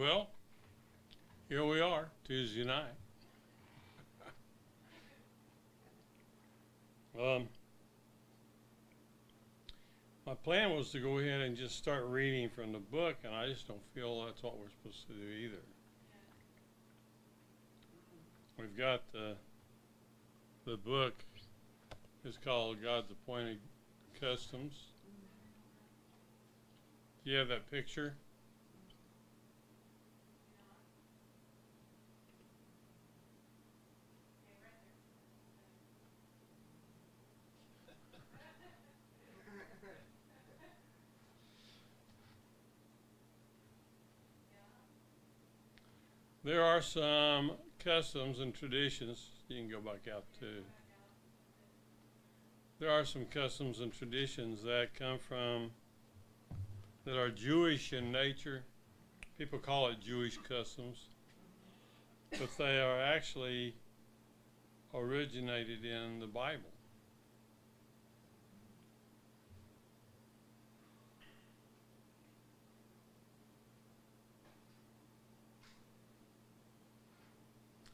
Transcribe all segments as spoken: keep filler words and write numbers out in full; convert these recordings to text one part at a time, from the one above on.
Well, here we are, Tuesday night. um, my plan was to go ahead and just start reading from the book, and I just don't feel that's what we're supposed to do either. We've got the, the book. It's called God's Appointed Customs. Do you have that picture? There are some customs and traditions. You can go back out too. There are some customs and traditions that come from, that are Jewish in nature. People call it Jewish customs, but they are actually originated in the Bible.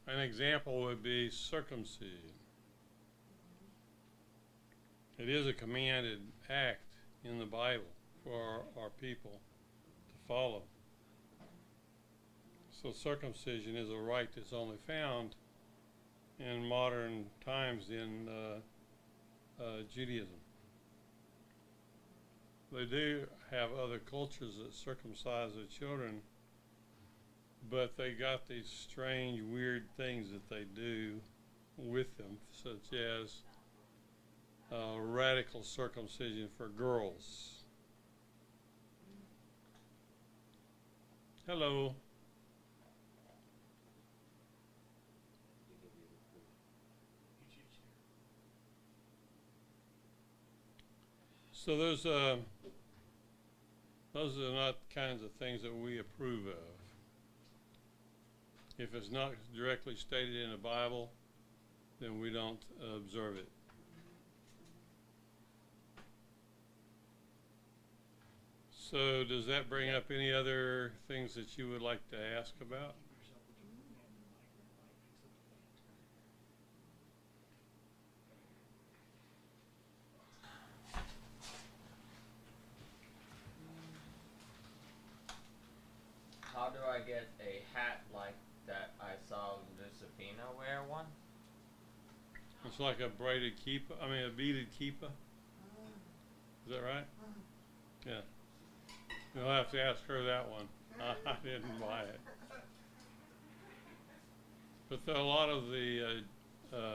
An example would be circumcision. It is a commanded act in the Bible for our, our people to follow. So circumcision is a rite that's only found in modern times in uh, uh, Judaism. They do have other cultures that circumcise their children, but they got these strange, weird things that they do with them, such as uh, radical circumcision for girls. Hello. So those, uh, those are not the kinds of things that we approve of. If it's not directly stated in the Bible, then we don't uh, observe it. So does that bring up any other things that you would like to ask about? How do I get a hat like that I saw Lucifina wear one? It's like a braided kippah, I mean a beaded kippah. Is that right? Yeah. You'll have to ask her that one. I, I didn't buy it. But there, a lot of the uh, uh,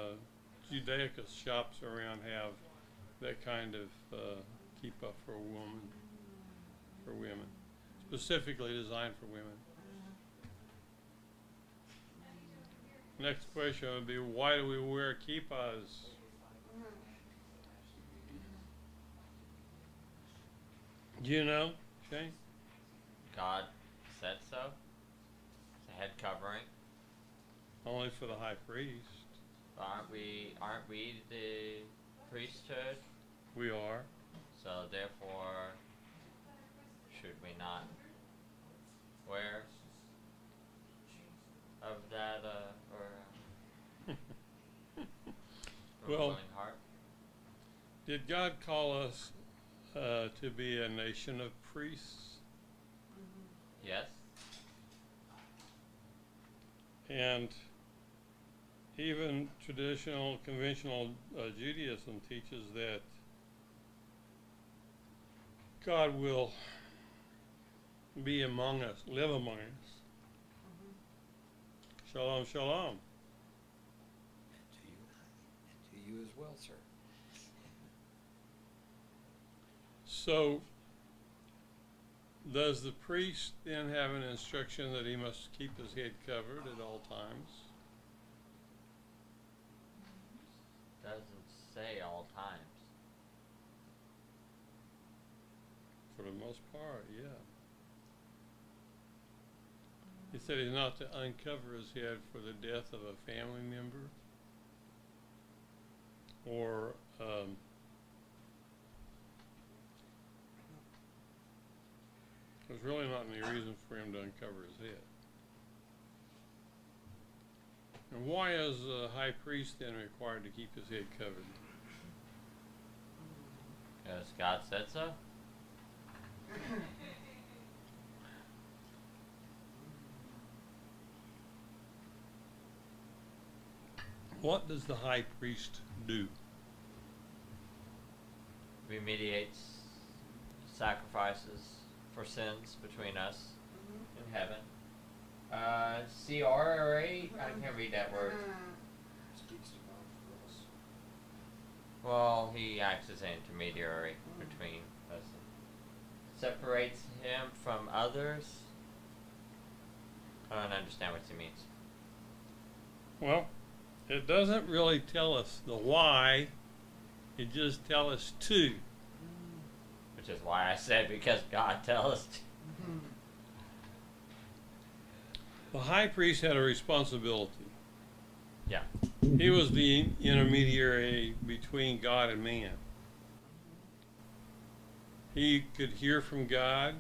Judaica shops around have that kind of uh, kippah for women, for women, specifically designed for women. Next question would be, why do we wear kippahs? Do you know, Shane? God said so. It's a head covering. Only for the high priest. But aren't we? Aren't we the priesthood? We are. So therefore, should we not wear of that uh, or well, heart? Did God call us uh, to be a nation of priests? Mm-hmm. Yes. And even traditional, conventional uh, Judaism teaches that God will be among us, live among us. Shalom, shalom. And to you, and to you as well, sir. So, does the priest then have an instruction that he must keep his head covered at all times? Doesn't say all times. For the most part, yeah. He said he's not to uncover his head for the death of a family member or um, There's really not any reason for him to uncover his head. And why is the high priest then required to keep his head covered? Because God said so? What does the high priest do? Remediates sacrifices for sins between us mm-hmm. and heaven. Uh, C R R A? I can't read that word. Well, he acts as an intermediary between us. Separates him from others? I don't understand what he means. Well, it doesn't really tell us the why, it just tells us to. Which is why I said, because God tells us to. Mm-hmm. The high priest had a responsibility. Yeah. He was the intermediary between God and man. He could hear from God,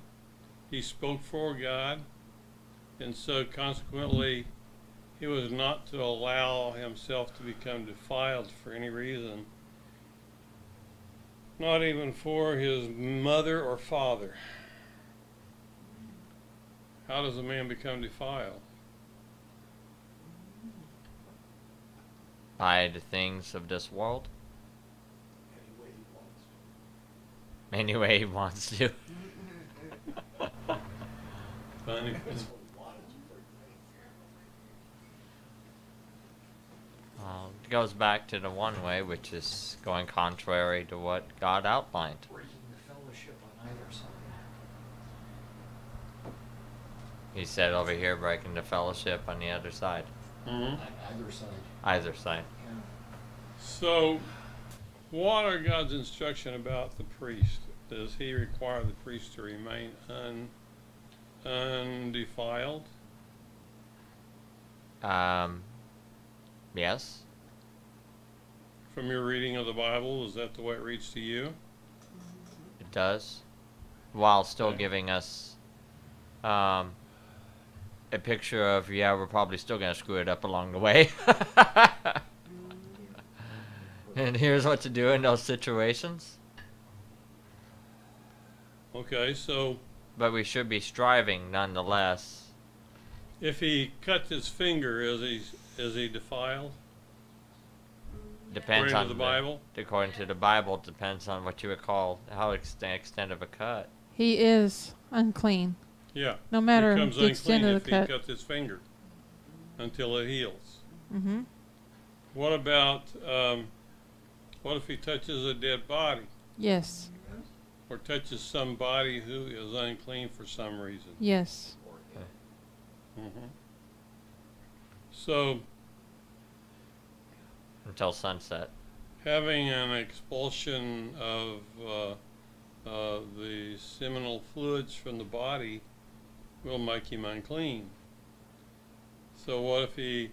he spoke for God, and so consequently, he was not to allow himself to become defiled for any reason, not even for his mother or father. How does a man become defiled? By the things of this world. Any way he wants to. Any way he wants to. Funny. Uh, it goes back to the one way, which is going contrary to what God outlined. Breaking the fellowship on either side. He said over here, breaking the fellowship on the other side. Mm-hmm. Either side. Either side. Yeah. So, what are God's instruction about the priest? Does he require the priest to remain un, undefiled? Um... Yes. From your reading of the Bible, is that the way it reads to you? It does. While still okay. giving us um, a picture of, yeah, we're probably still going to screw it up along the way. And here's what to do in those situations. Okay, so... But we should be striving nonetheless. If he cuts his finger, is he... Is he defiled? Depends on the Bible. According to the Bible, depends on what you would call how extent extent of a cut. He is unclean. Yeah. No matter the unclean extent of the cut. If he cuts his finger until it heals. Mm-hmm. What about um, what if he touches a dead body? Yes. Or touches somebody who is unclean for some reason? Yes. Mm-hmm. So, until sunset, having an expulsion of uh, uh, the seminal fluids from the body will make him unclean. So what if he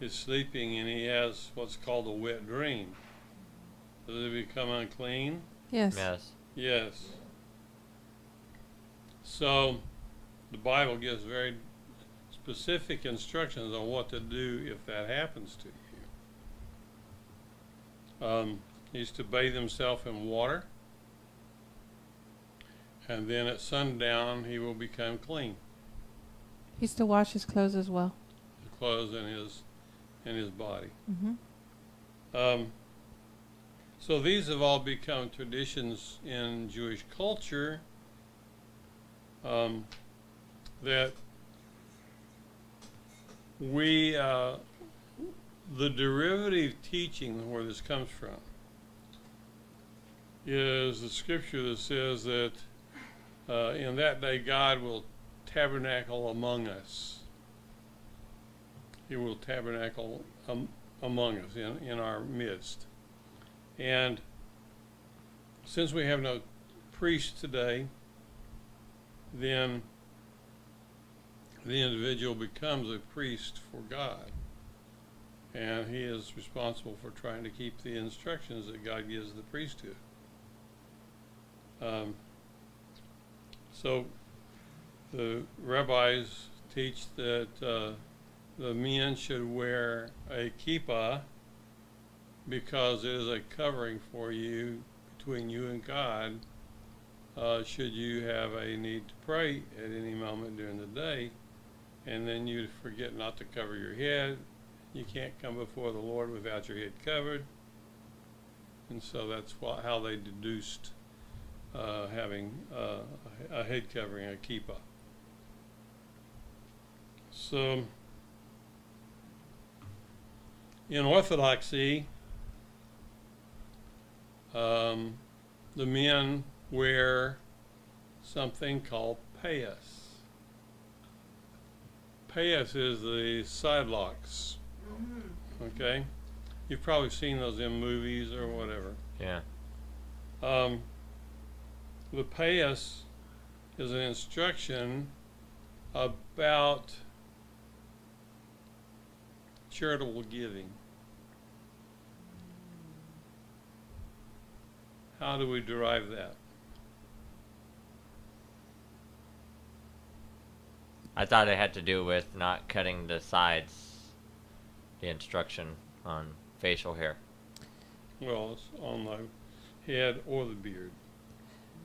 is sleeping and he has what's called a wet dream? Does he become unclean? Yes. Yes. Yes. So the Bible gives very specific instructions on what to do if that happens to you. Um, he used to bathe himself in water, and then at sundown he will become clean. He used to wash his clothes as well. His clothes and his and his body. Mm-hmm. Um, so these have all become traditions in Jewish culture um, that. We, uh, the derivative teaching where this comes from is the scripture that says that uh, in that day God will tabernacle among us. He will tabernacle um, among us in, in our midst. And since we have no priest today, then the individual becomes a priest for God, and he is responsible for trying to keep the instructions that God gives the priesthood. Um, so the rabbis teach that uh, the men should wear a kippah because it is a covering for you between you and God. Uh, should you have a need to pray at any moment during the day, and then you forget not to cover your head, you can't come before the Lord without your head covered. And so that's why, how they deduced uh, having uh, a head covering, a kippah. So in Orthodoxy, um, the men wear something called payos. Payos is the side locks. Mm-hmm. Okay, you've probably seen those in movies or whatever. Yeah. Um, the payos is an instruction about charitable giving. How do we derive that? I thought it had to do with not cutting the sides, the instruction on facial hair. Well, it's on the head or the beard.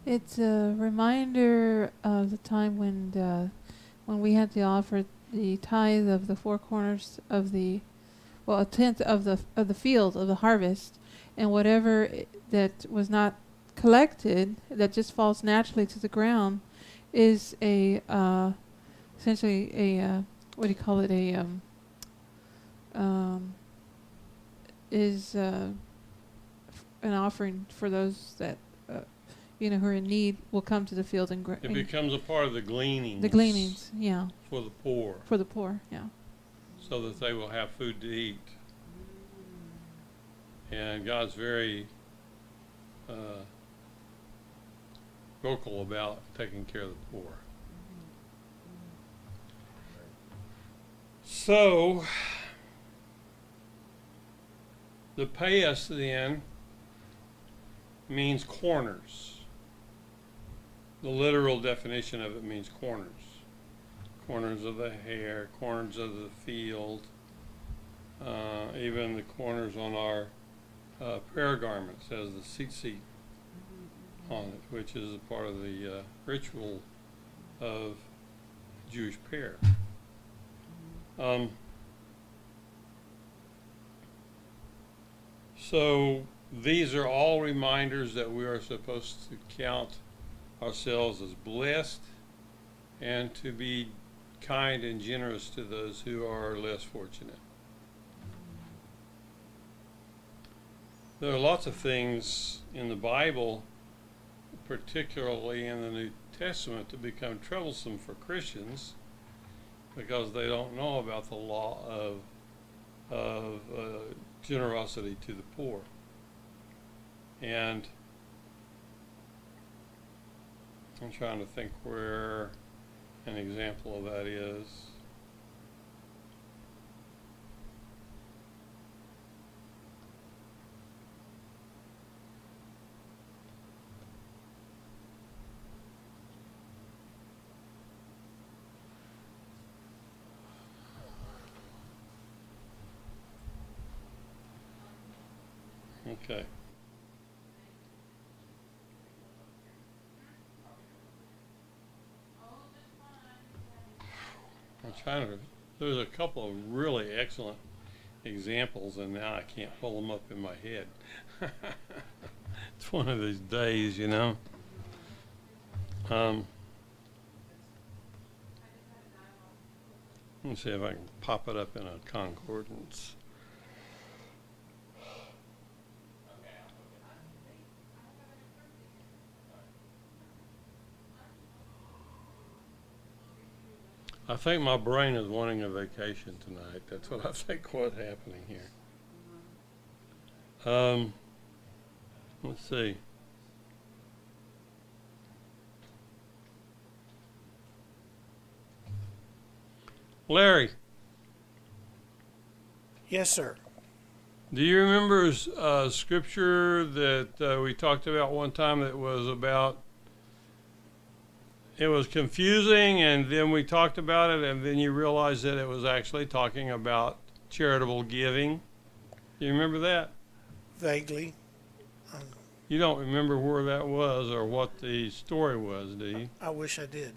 It's a reminder of the time when the, when we had to offer the tithe of the four corners of the, well, a tenth of the of the field of the harvest, and whatever it, that was not collected, that just falls naturally to the ground, is a. Uh, Essentially, a uh, what do you call it? A um, um, is uh, f an offering for those that uh, you know who are in need will come to the field and. Gr it becomes a part of the gleanings. The gleanings, yeah. For the poor. For the poor, yeah. So that they will have food to eat, and God's very uh, vocal about taking care of the poor. So, the payos then means corners. The literal definition of it means corners. Corners of the hair, corners of the field, uh, even the corners on our uh, prayer garments has the tzitzit on it, which is a part of the uh, ritual of Jewish prayer. Um, so these are all reminders that we are supposed to count ourselves as blessed and to be kind and generous to those who are less fortunate. There are lots of things in the Bible, particularly in the New Testament, that become troublesome for Christians, because they don't know about the law of, of uh, generosity to the poor. And I'm trying to think where an example of that is. Okay. I'm trying to, there's a couple of really excellent examples, and now I can't pull them up in my head. It's one of these days, you know. Um, let's see if I can pop it up in a concordance. I think my brain is wanting a vacation tonight. That's what I think what's happening here. Um, let's see. Larry. Yes, sir. Do you remember uh, scripture that uh, we talked about one time that was about it was confusing, and then we talked about it, and then you realized that it was actually talking about charitable giving. Do you remember that? Vaguely. You don't remember where that was or what the story was, do you? I wish I did.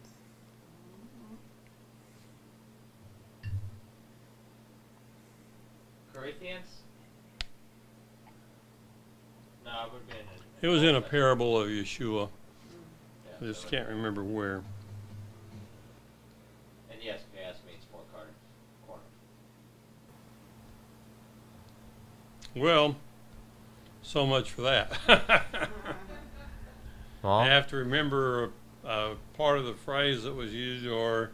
Corinthians? No, it would be in a, it was in a parable of Yeshua. I just can't remember where. And yes, payos means four corners. Well, so much for that. Well, I have to remember a, a part of the phrase that was used, or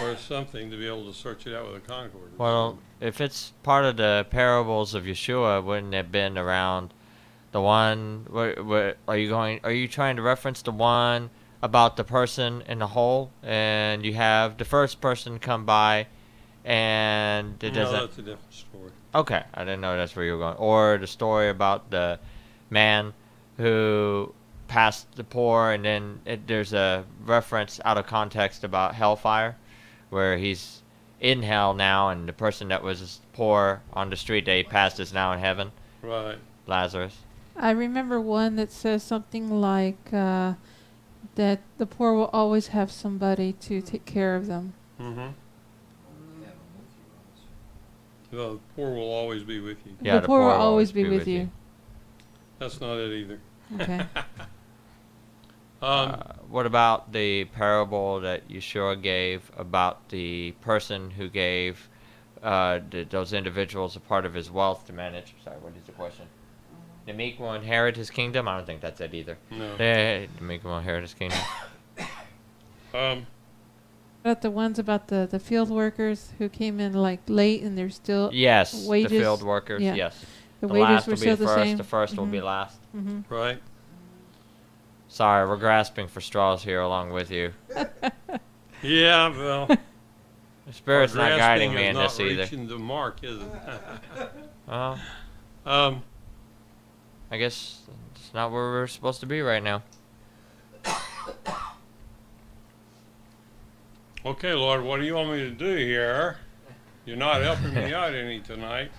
or something, to be able to search it out with a concord. Well, if it's part of the parables of Yeshua, wouldn't it have been around? The one, what, what, are you going? Are you trying to reference the one about the person in the hole, and you have the first person come by, and it no, doesn't? No, that's a different story. Okay, I didn't know that's where you were going. Or the story about the man who passed the poor, and then it, there's a reference out of context about hellfire, where he's in hell now, and the person that was poor on the street that he passed is now in heaven. Right, Lazarus. I remember one that says something like uh, that the poor will always have somebody to take care of them. Mm-hmm. The poor will always be with you. Yeah, the, the poor, poor will always be, be with, with you. you. That's not it either. Okay. um, uh, what about the parable that Yeshua gave about the person who gave uh, the, those individuals a part of his wealth to manage? Sorry, what is the question? The meek will inherit his kingdom? I don't think that's it either. No. The, the meek will inherit his kingdom. um. About the ones about the, the field workers who came in like late and they're still yes, wages. Yes, the field workers, yeah. yes. The, the wages were still the first, same. The first mm-hmm. will be last. Mm-hmm. Right. Sorry, we're grasping for straws here along with you. Yeah, well. The Spirit's not guiding me in this either. Grasping is not reaching the mark, is it? Well, um. I guess it's not where we're supposed to be right now. Okay, Lord, what do you want me to do here? You're not helping me out any tonight.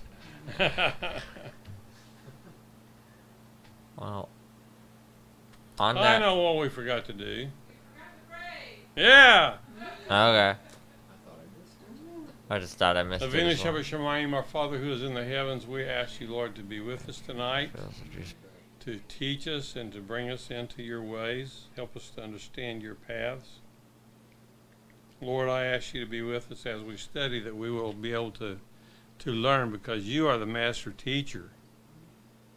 Well, on that, I know what we forgot to do. We forgot to pray. Yeah. Okay. I just thought I missed Avinu it. Well. Shemayim, our Father who is in the heavens, we ask you, Lord, to be with us tonight, to teach us and to bring us into your ways. Help us to understand your paths. Lord, I ask you to be with us as we study, that we will be able to, to learn, because you are the master teacher.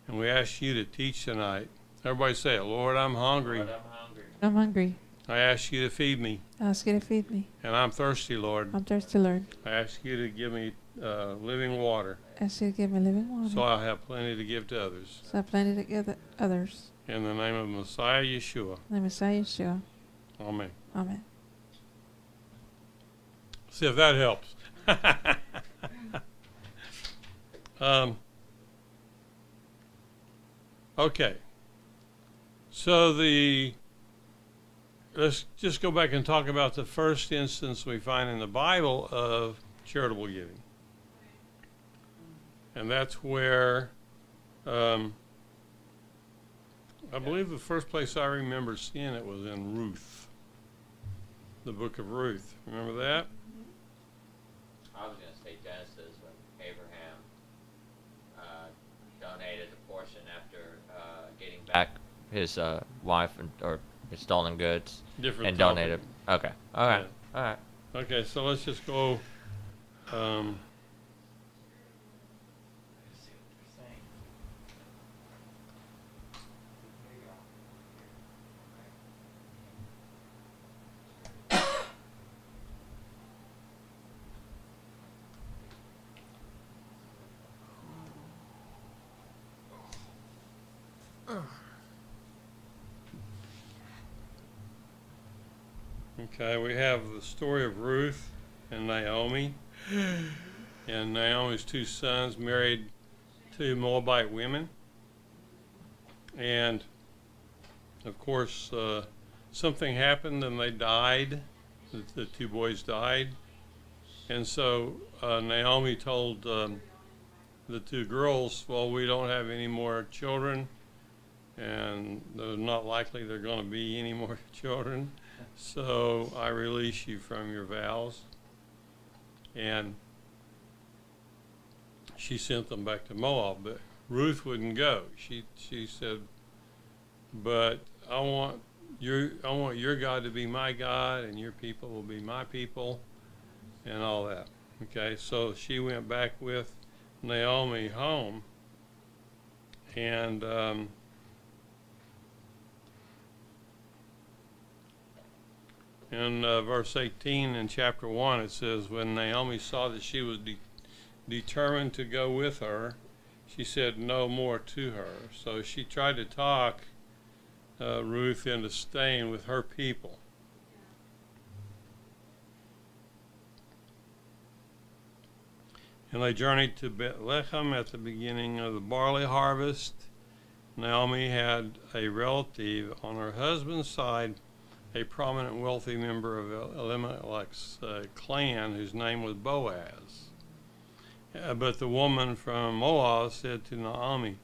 And we ask you to teach tonight. Everybody say it. Lord, I'm hungry. Lord, I'm hungry. I'm hungry. I ask you to feed me. I ask you to feed me. And I'm thirsty, Lord. I'm thirsty, Lord. I ask you to give me uh, living water. I ask you to give me living water. So I'll have plenty to give to others. So I have plenty to give to others. In the name of Messiah Yeshua. In the Messiah Yeshua. Amen. Amen. See if that helps. um, okay. So the... Let's just go back and talk about the first instance we find in the Bible of charitable giving. And that's where, um, I believe the first place I remember seeing it was in Ruth, the book of Ruth. Remember that? I was going to say Genesis, when Abraham uh, donated a portion after uh, getting back his uh, wife and, or his stolen goods. Different and topic. Donated. Okay. All right. Yeah. All right. Okay. So let's just go. Um, Okay, we have the story of Ruth and Naomi, and Naomi's two sons married two Moabite women, and of course uh, something happened and they died. The, the two boys died. And so uh, Naomi told um, the two girls, well, we don't have any more children, and they're not likely they're going to be any more children, so I release you from your vows. And she sent them back to Moab, but Ruth wouldn't go. She she said, but I want your I want your God to be my God, and your people will be my people, and all that. Okay, so she went back with Naomi home, and um, in uh, verse eighteen in chapter one it says, when Naomi saw that she was de determined to go with her, she said no more to her. So she tried to talk uh, Ruth into staying with her people. And they journeyed to Bethlehem at the beginning of the barley harvest. Naomi had a relative on her husband's side, a prominent wealthy member of Elimelech's uh, clan, whose name was Boaz. Uh, but the woman from Moab said to Naomi,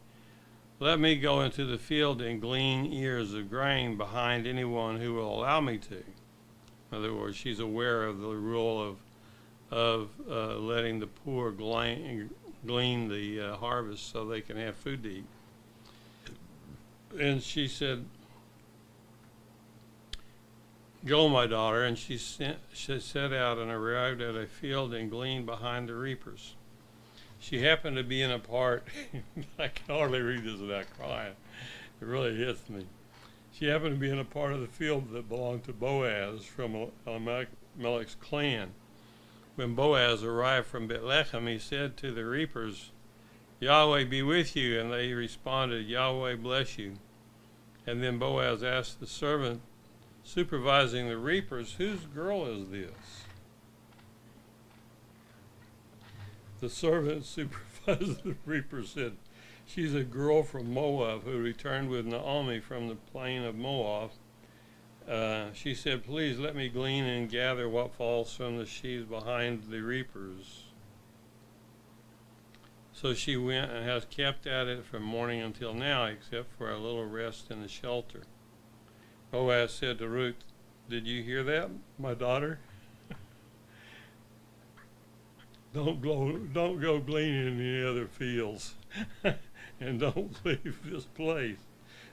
let me go into the field and glean ears of grain behind anyone who will allow me to. In other words, she's aware of the rule of of uh, letting the poor glean, glean the uh, harvest so they can have food to eat. And she said, go, my daughter. And she, sent, she set out and arrived at a field and gleaned behind the reapers. She happened to be in a part, I can hardly read this without crying. It really hits me. She happened to be in a part of the field that belonged to Boaz from Elimelech's clan. When Boaz arrived from Bethlehem, he said to the reapers, Yahweh be with you. And they responded, Yahweh bless you. And then Boaz asked the servant supervising the reapers, whose girl is this? The servant supervising the reapers said, she's a girl from Moab who returned with Naomi from the plain of Moab. Uh, she said, please let me glean and gather what falls from the sheaves behind the reapers. So she went and has kept at it from morning until now, except for a little rest in the shelter. Boaz said to Ruth, did you hear that, my daughter? don't, go, don't go gleaning in the other fields, and don't leave this place,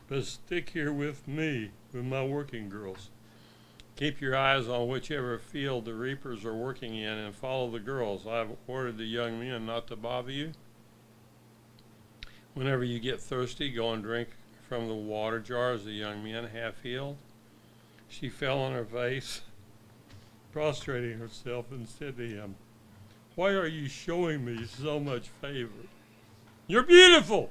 but stick here with me, with my working girls. Keep your eyes on whichever field the reapers are working in and follow the girls. I've ordered the young men not to bother you. Whenever you get thirsty, go and drink from the water jars the young men have filled. She fell on her face, prostrating herself, and said to him, why are you showing me so much favor? You're beautiful!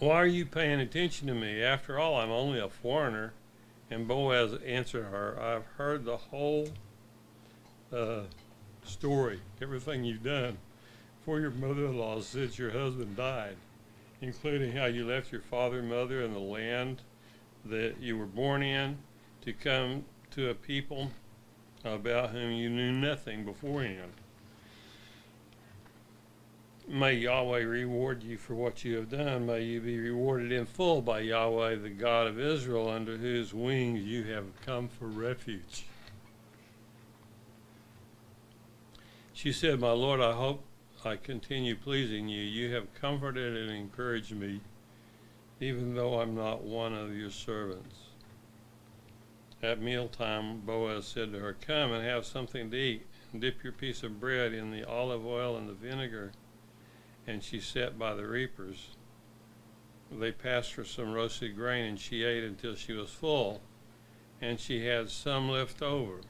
Why are you paying attention to me? After all, I'm only a foreigner. And Boaz answered her, I've heard the whole uh, story, everything you've done for your mother-in-law since your husband died, including how you left your father and mother and the land that you were born in to come to a people about whom you knew nothing beforehand. May Yahweh reward you for what you have done. May you be rewarded in full by Yahweh, the God of Israel, under whose wings you have come for refuge. She said, my Lord, I hope I continue pleasing you. You have comforted and encouraged me, even though I'm not one of your servants. At mealtime, Boaz said to her, come and have something to eat, and dip your piece of bread in the olive oil and the vinegar. And she sat by the reapers. They passed her some roasted grain, and she ate until she was full, and she had some left over.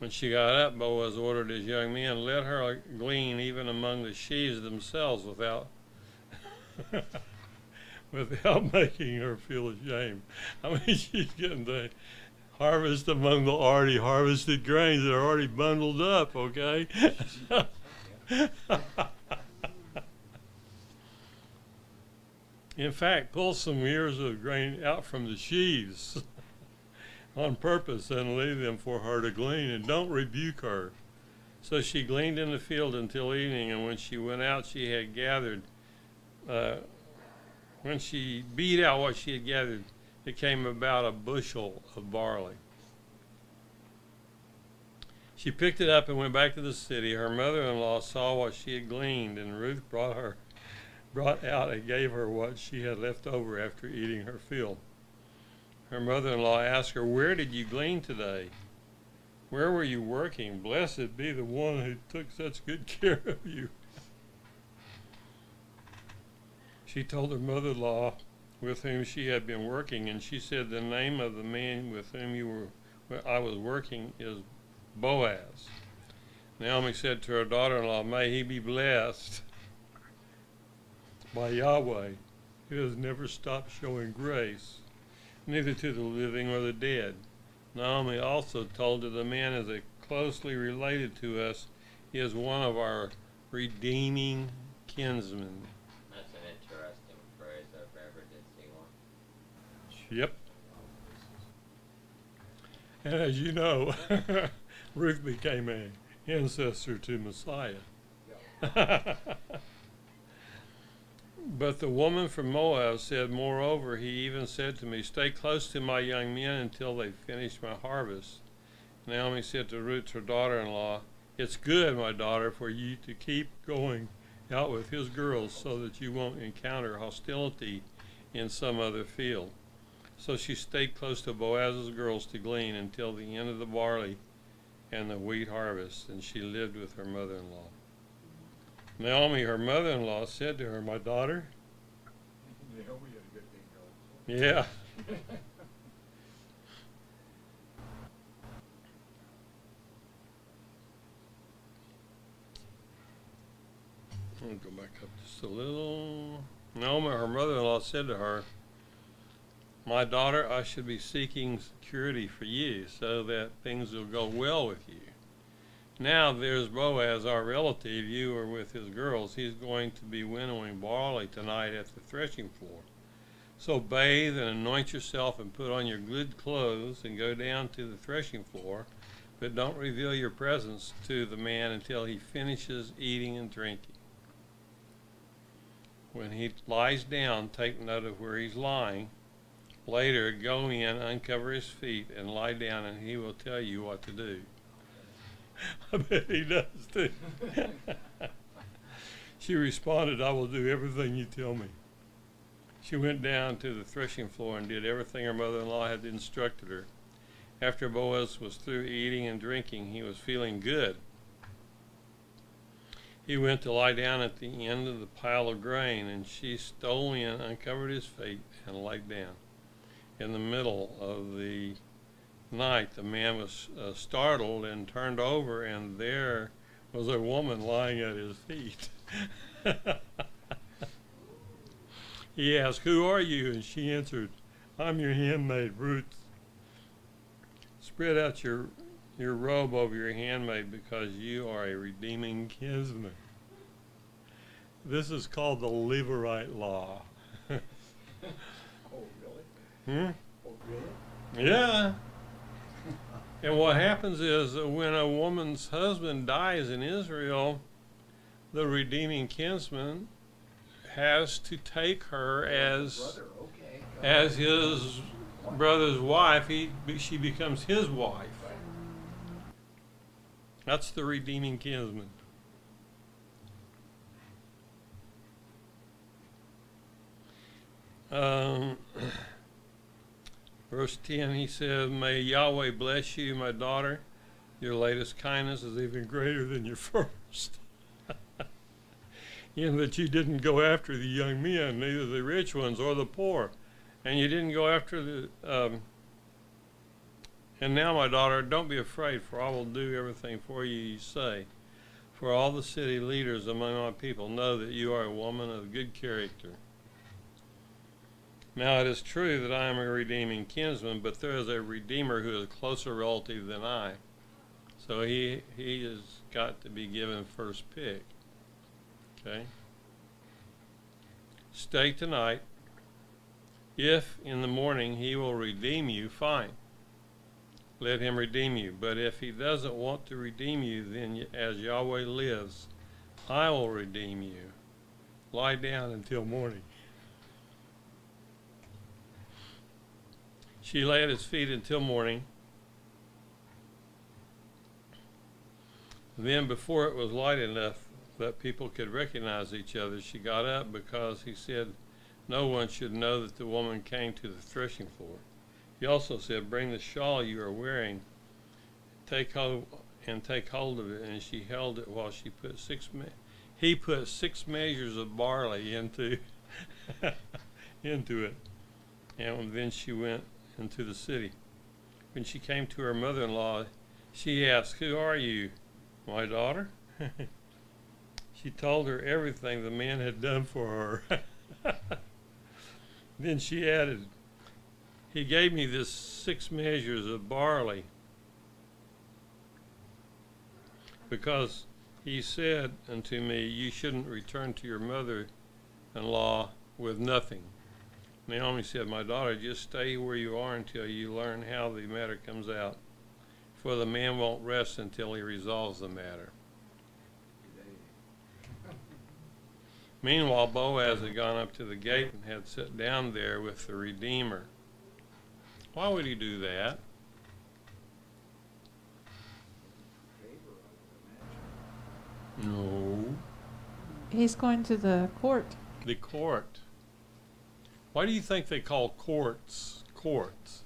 When she got up, Boaz ordered his young men, let her glean even among the sheaves themselves without without making her feel ashamed. I mean, she's getting the harvest among the already harvested grains that are already bundled up, okay? In fact, pull some ears of grain out from the sheaves on purpose and leave them for her to glean, and don't rebuke her. So she gleaned in the field until evening, and when she went out, she had gathered. Uh, when she beat out what she had gathered, it came about a bushel of barley. She picked it up and went back to the city. Her mother-in-law saw what she had gleaned, and Ruth brought her, brought out and gave her what she had left over after eating her fill. Her mother-in-law asked her, "Where did you glean today? Where were you working? Blessed be the one who took such good care of you." She told her mother-in-law with whom she had been working, and she said, "The name of the man with whom you were, well, I was working is Boaz." Naomi said to her daughter-in-law, "May he be blessed by Yahweh, who has never stopped showing grace, neither to the living or the dead." Naomi also told her, "The man is closely related to us. He is one of our redeeming kinsmen." That's an interesting phrase. I've never did see one. Yep. And as you know, Ruth became an ancestor to Messiah. But the woman from Moab said, "Moreover, he even said to me, 'Stay close to my young men until they finish my harvest.'" Naomi said to Ruth, her daughter-in-law, "It's good, my daughter, for you to keep going out with his girls so that you won't encounter hostility in some other field." So she stayed close to Boaz's girls to glean until the end of the barley and the wheat harvest, and she lived with her mother-in-law. Naomi, her mother-in-law, said to her, "My daughter." Yeah, we had a good thing going. Yeah. I'm going to go back up just a little. Naomi, her mother-in-law, said to her, "My daughter, I should be seeking security for you so that things will go well with you. Now there's Boaz, our relative. You are with his girls. He's going to be winnowing barley tonight at the threshing floor. So bathe and anoint yourself and put on your good clothes and go down to the threshing floor, but don't reveal your presence to the man until he finishes eating and drinking. When he lies down, take note of where he's lying. Later, go in, uncover his feet, and lie down, and he will tell you what to do." I bet he does, too. She responded, "I will do everything you tell me." She went down to the threshing floor and did everything her mother-in-law had instructed her. After Boaz was through eating and drinking, he was feeling good. He went to lie down at the end of the pile of grain, and she stole in, uncovered his feet, and laid down. In the middle of the night, the man was uh, startled and turned over, and there was a woman lying at his feet. He asked, "Who are you?" And she answered, "I'm your handmaid, Ruth. Spread out your, your robe over your handmaid, because you are a redeeming kinsman." This is called the Levirate law. Hmm? Oh, really? Yeah. And what happens is that when a woman's husband dies in Israel, the redeeming kinsman has to take her as okay, as his brother's wife. He, she becomes his wife. That's the redeeming kinsman. Um... Verse ten, he said, "May Yahweh bless you, my daughter. Your latest kindness is even greater than your first." In that you didn't go after the young men, neither the rich ones or the poor. And you didn't go after the... Um, and now, my daughter, don't be afraid, for I will do everything for you, you say. For all the city leaders among my people know that you are a woman of good character. Now it is true that I am a redeeming kinsman, but there is a redeemer who is a closer relative than I. So he, he has got to be given first pick. Okay? Stay tonight, If in the morning he will redeem you, fine. Let him redeem you. But if he doesn't want to redeem you, then as Yahweh lives, I will redeem you. Lie down until morning. She lay at his feet until morning. Then, before it was light enough that people could recognize each other, she got up, because he said no one should know that the woman came to the threshing floor. He also said, bring the shawl you are wearing, take hold, and take hold of it. And she held it while she put six me he put six measures of barley into into it. And then she went into the city. When she came to her mother-in-law, she asked, who are you, my daughter? She told her everything the man had done for her. Then she added, he gave me this six measures of barley, because he said unto me, you shouldn't return to your mother-in-law with nothing. Naomi said, my daughter, just stay where you are until you learn how the matter comes out, for the man won't rest until he resolves the matter. Meanwhile, Boaz had gone up to the gate and had sat down there with the Redeemer. Why would he do that? No. He's going to the court. The court. Why do you think they call courts courts?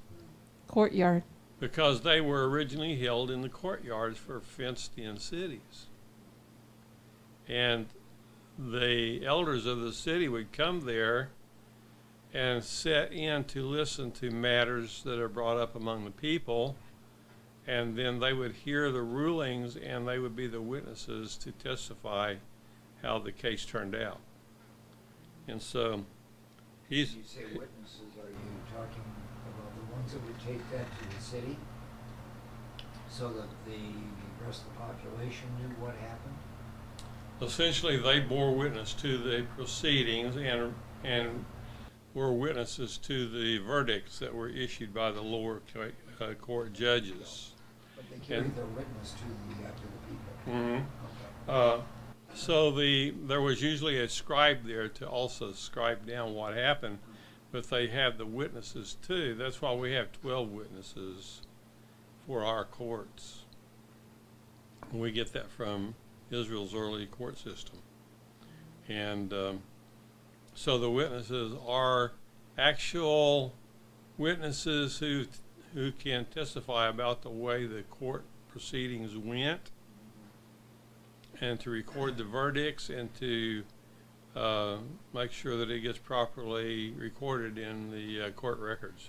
Courtyard. Because they were originally held in the courtyards for fenced-in cities. And the elders of the city would come there and set in to listen to matters that are brought up among the people, and then they would hear the rulings, and they would be the witnesses to testify how the case turned out. And so he's... When you say witnesses, are you talking about the ones that would take that to the city so that the rest of the population knew what happened? Essentially, they bore witness to the proceedings and and were witnesses to the verdicts that were issued by the lower uh, court judges. But they carried their witness to the, uh, to the people. Mm-hmm. Okay. uh, so the there was usually a scribe there to also scribe down what happened, but they had the witnesses too. That's why we have twelve witnesses for our courts. We get that from Israel's early court system. And um, so the witnesses are actual witnesses who who can testify about the way the court proceedings went, and to record the verdicts, and to uh, make sure that it gets properly recorded in the uh, court records.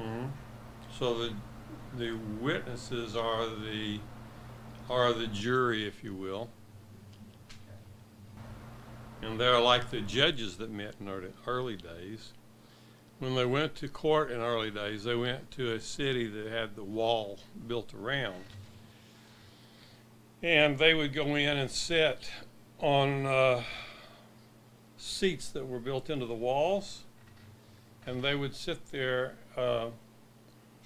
Mm-hmm. So the The witnesses are the are the jury, if you will, and they're like the judges that met in early, early days. When they went to court in early days, they went to a city that had the wall built around, and they would go in and sit on uh, seats that were built into the walls, and they would sit there uh,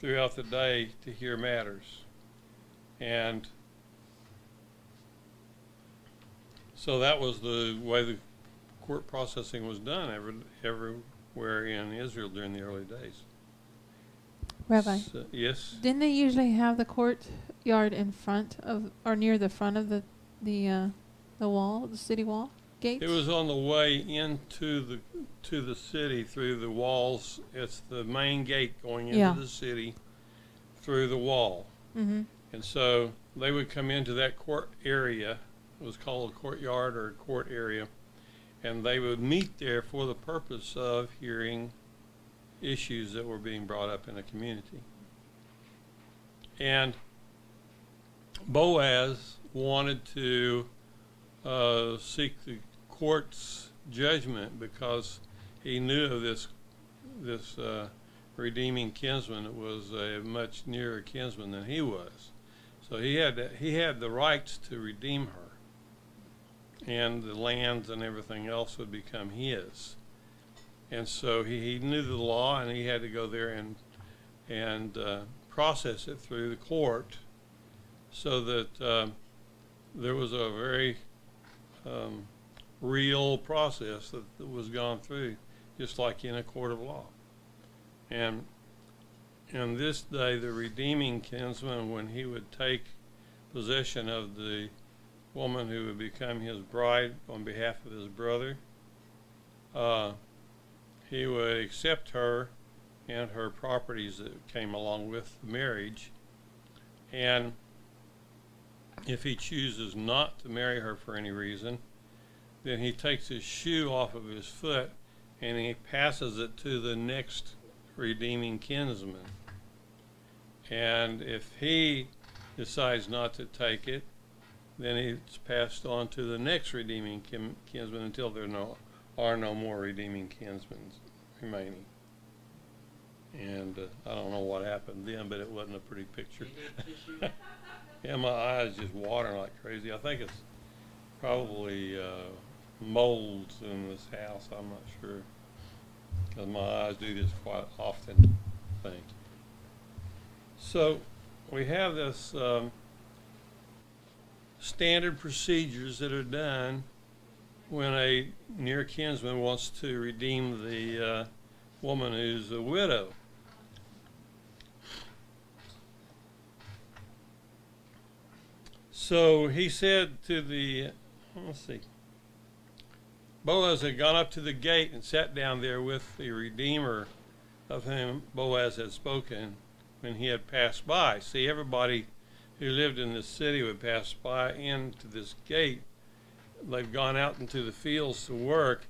throughout the day to hear matters. And so that was the way the court processing was done every, everywhere in Israel during the early days. Rabbi, so, yes? Didn't they usually have the courtyard in front of, or near the front of the, the, uh, the wall, the city wall gates? It was on the way into the to the city through the walls. It's the main gate going into yeah. the city through the wall. Mm-hmm. And so they would come into that court area. It was called a courtyard or a court area. And they would meet there for the purpose of hearing issues that were being brought up in the community. And Boaz wanted to uh, seek the court's judgment, because he knew of this this uh, redeeming kinsman that was a much nearer kinsman than he was. So he had, he had the rights to redeem her. and the lands and everything else would become his. And so he, he knew the law, and he had to go there and and uh, process it through the court, so that uh, there was a very um, real process that, that was gone through, just like in a court of law. And on this day, the redeeming kinsman, when he would take possession of the woman who would become his bride on behalf of his brother, uh, he would accept her and her properties that came along with the marriage. And if he chooses not to marry her for any reason, then he takes his shoe off of his foot and he passes it to the next redeeming kinsman. And if he decides not to take it, then it's passed on to the next redeeming kin kinsman until there are no, are no more redeeming kinsmen remaining. And uh, I don't know what happened then, but it wasn't a pretty picture. Yeah, my eyes just watering like crazy. I think it's probably uh, molds in this house. I'm not sure, because my eyes do this quite often thing. So we have this um, standard procedures that are done when a near kinsman wants to redeem the uh, woman who's a widow. So he said to the, let's see, Boaz had gone up to the gate and sat down there with the redeemer of whom Boaz had spoken when he had passed by. See, everybody who lived in this city would pass by into this gate. They've gone out into the fields to work.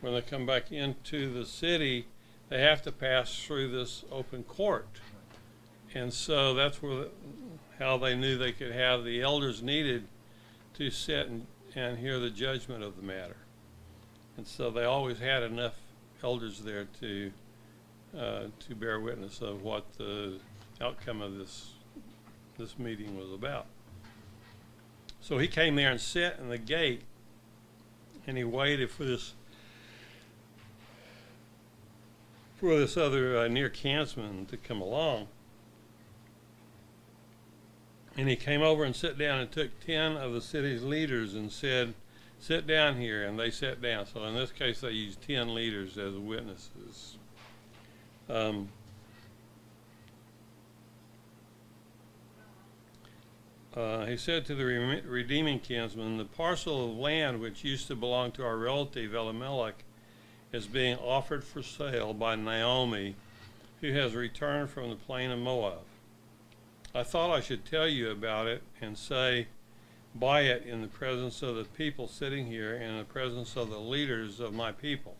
When they come back into the city, they have to pass through this open court. And so that's where the, how they knew they could have the elders needed to sit and, and hear the judgment of the matter. And so they always had enough elders there to, uh, to bear witness of what the outcome of this, this meeting was about. So he came there and sat in the gate, and he waited for this for this other uh, near kinsman to come along. And he came over and sat down and took ten of the city's leaders and said, "Sit down here," and they sat down. So in this case, they used ten leaders as witnesses. Um, Uh, he said to the re redeeming kinsman, "The parcel of land which used to belong to our relative Elimelech is being offered for sale by Naomi, who has returned from the plain of Moab. I thought I should tell you about it and say, buy it in the presence of the people sitting here and in the presence of the leaders of my people."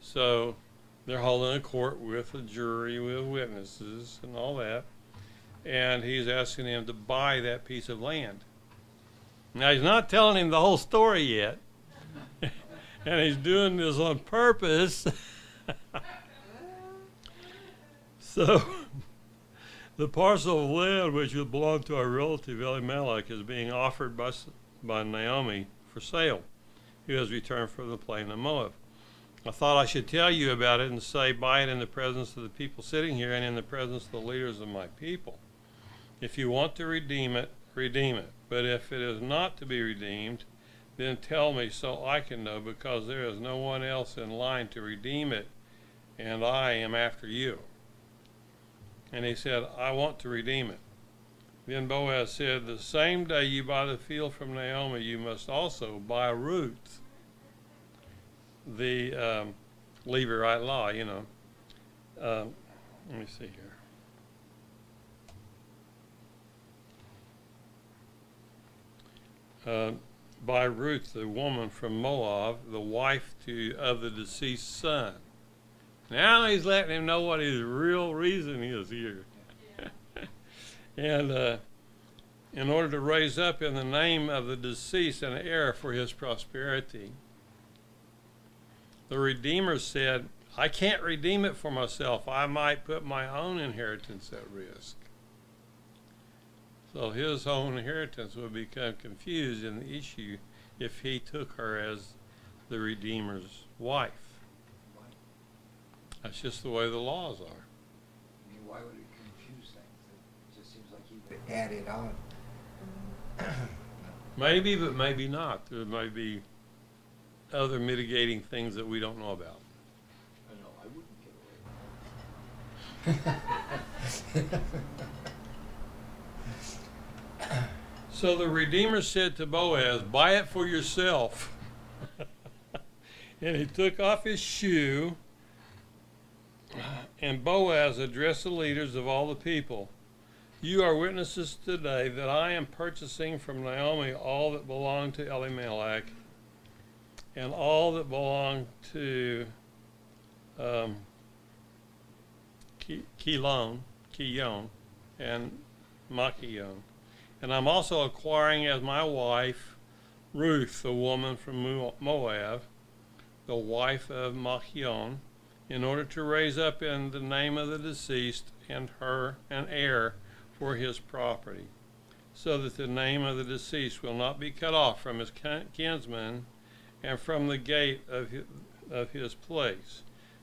So they're holding a court with a jury, with witnesses and all that. And he's asking him to buy that piece of land. Now, he's not telling him the whole story yet. And he's doing this on purpose. So, the parcel of land which would belong to our relative Elimelech is being offered by, by Naomi for sale, who has returned from the plain of Moab. I thought I should tell you about it and say, buy it in the presence of the people sitting here and in the presence of the leaders of my people. If you want to redeem it, redeem it. But if it is not to be redeemed, then tell me so I can know, because there is no one else in line to redeem it, and I am after you. And he said, I want to redeem it. Then Boaz said, the same day you buy the field from Naomi, you must also buy Ruth, the um, Levirate law, you know. Um, let me see here. Uh, by Ruth, the woman from Moab, the wife to, of the deceased son. Now he's letting him know what his real reason is here. And uh, in order to raise up in the name of the deceased an heir for his prosperity. The Redeemer said, I can't redeem it for myself. I might put my own inheritance at risk. So his own inheritance would become confused in the issue if he took her as the Redeemer's wife. That's just the way the laws are. I mean, why would it confuse things? It just seems like he would add it on. Maybe, but maybe not. There may be other mitigating things that we don't know about. I know, I wouldn't get away with that. So the Redeemer said to Boaz, buy it for yourself. And he took off his shoe, and Boaz addressed the leaders of all the people. You are witnesses today that I am purchasing from Naomi all that belonged to Elimelech and all that belonged to um, Kilon, Kilon, and Machlon. And I'm also acquiring as my wife Ruth, the woman from Moab, the wife of Machlon, in order to raise up in the name of the deceased and her an heir for his property, so that the name of the deceased will not be cut off from his kinsmen and from the gate of his, of his place.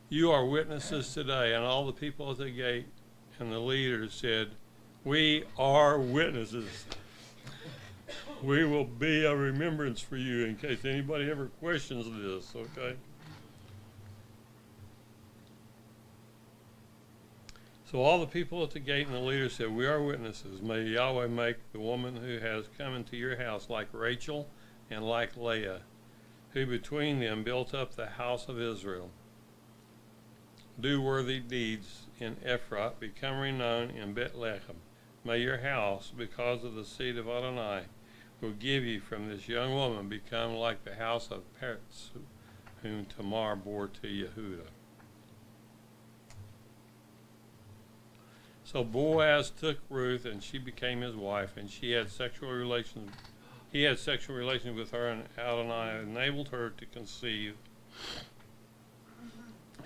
You are witnesses today. And all the people at the gate and the leaders said, we are witnesses. We will be a remembrance for you in case anybody ever questions this, okay? So all the people at the gate and the leaders said, we are witnesses. May Yahweh make the woman who has come into your house like Rachel and like Leah, who between them built up the house of Israel. Do worthy deeds in Ephrathah, become renowned in Bethlehem. May your house, because of the seed of Adonai, will give you from this young woman, become like the house of Perez, whom Tamar bore to Yehuda. So Boaz took Ruth, and she became his wife, and she had sexual relations. He had sexual relations with her, and Adonai enabled her to conceive.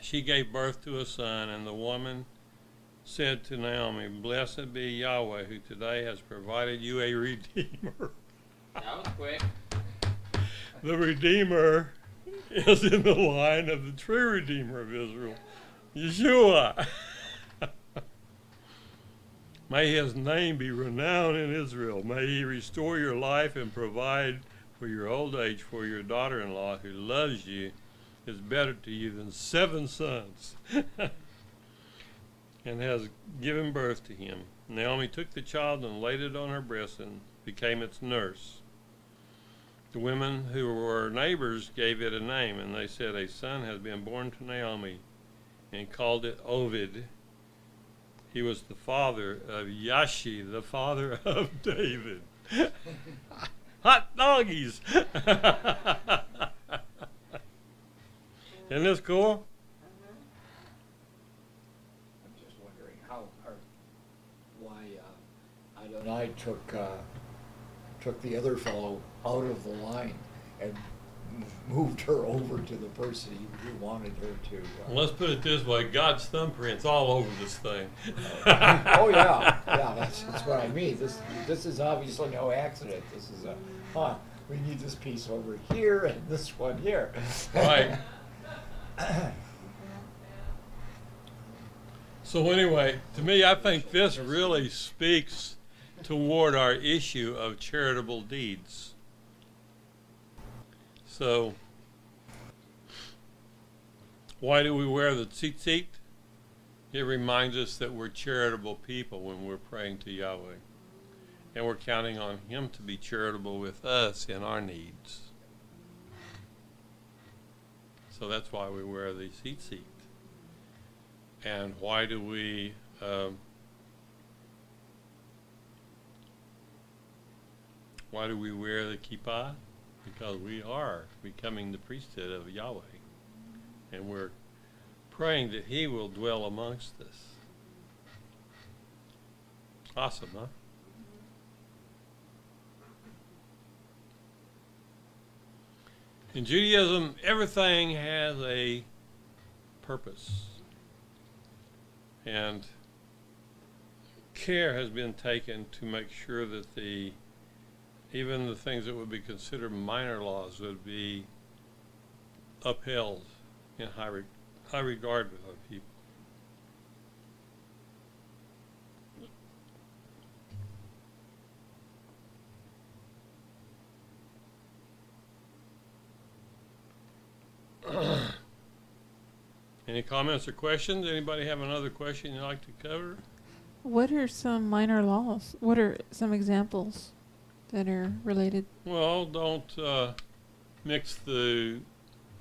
She gave birth to a son, and the woman said to Naomi, "Blessed be Yahweh, who today has provided you a redeemer." That was quick. The redeemer is in the line of the true redeemer of Israel, Yeshua. May his name be renowned in Israel. May he restore your life and provide for your old age, for your daughter-in-law who loves you is better to you than seven sons and has given birth to him. Naomi took the child and laid it on her breast and became its nurse. The women who were her neighbors gave it a name, and they said, a son has been born to Naomi, and called it Obed. He was the father of Yashi, the father of David. Hot doggies! Isn't this cool? I'm just wondering how, or why uh, Adonai took uh, took the other fellow out of the line and moved her over to the person he wanted her to. Uh, Let's put it this way, God's thumbprint's all over this thing. Oh yeah, yeah, that's, that's what I mean. This this is obviously no accident. This is a, huh, we need this piece over here and this one here. Right. So anyway, to me, I think this really speaks toward our issue of charitable deeds. So, why do we wear the tzitzit? It reminds us that we're charitable people when we're praying to Yahweh. And we're counting on Him to be charitable with us in our needs. So that's why we wear the tzitzit. And why do we um, why do we wear the kippah? Because we are becoming the priesthood of Yahweh, and we're praying that He will dwell amongst us. Awesome, huh? In Judaism, everything has a purpose, and care has been taken to make sure that the even the things that would be considered minor laws would be upheld in high, re high regard with other people. Any comments or questions? Anybody have another question you'd like to cover? What are some minor laws? What are some examples that are related? Well, don't uh, mix the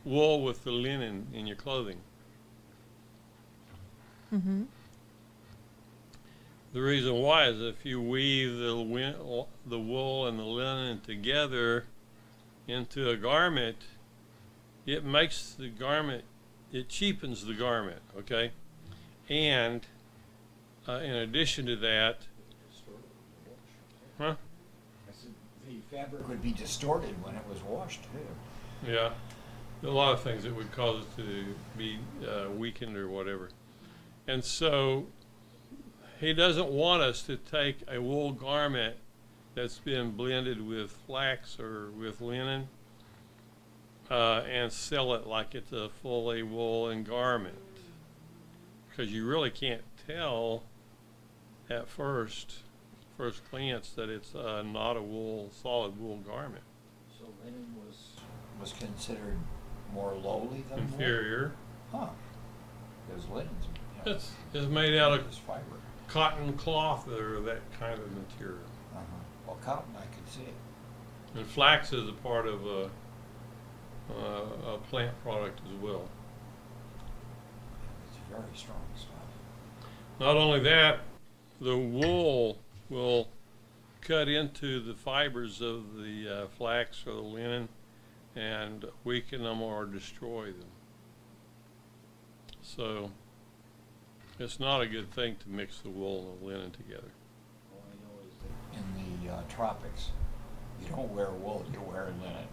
wool with the linen in your clothing. Mm-hmm. The reason why is if you weave the, win the wool and the linen together into a garment, it makes the garment, it cheapens the garment, okay? And uh, in addition to that, huh? I said the fabric would be distorted when it was washed too. Yeah, a lot of things that would cause it to be uh, weakened or whatever. And so he doesn't want us to take a wool garment that's been blended with flax or with linen Uh, and sell it like it's a fully woolen garment, because you really can't tell at first, first glance that it's uh, not a wool, solid wool garment. So linen was was considered more lowly than inferior. Wool? Huh? Because linen's you know, it's, it's made out of fiber, cotton cloth, or that kind of material. Uh-huh. Well, cotton, I can see it. And flax is a part of a. Uh, a plant product as well. It's very strong stuff. Not only that, the wool will cut into the fibers of the uh, flax or the linen and weaken them or destroy them. So it's not a good thing to mix the wool and the linen together. All I know is that in the uh, tropics, you don't wear wool, you wear linen.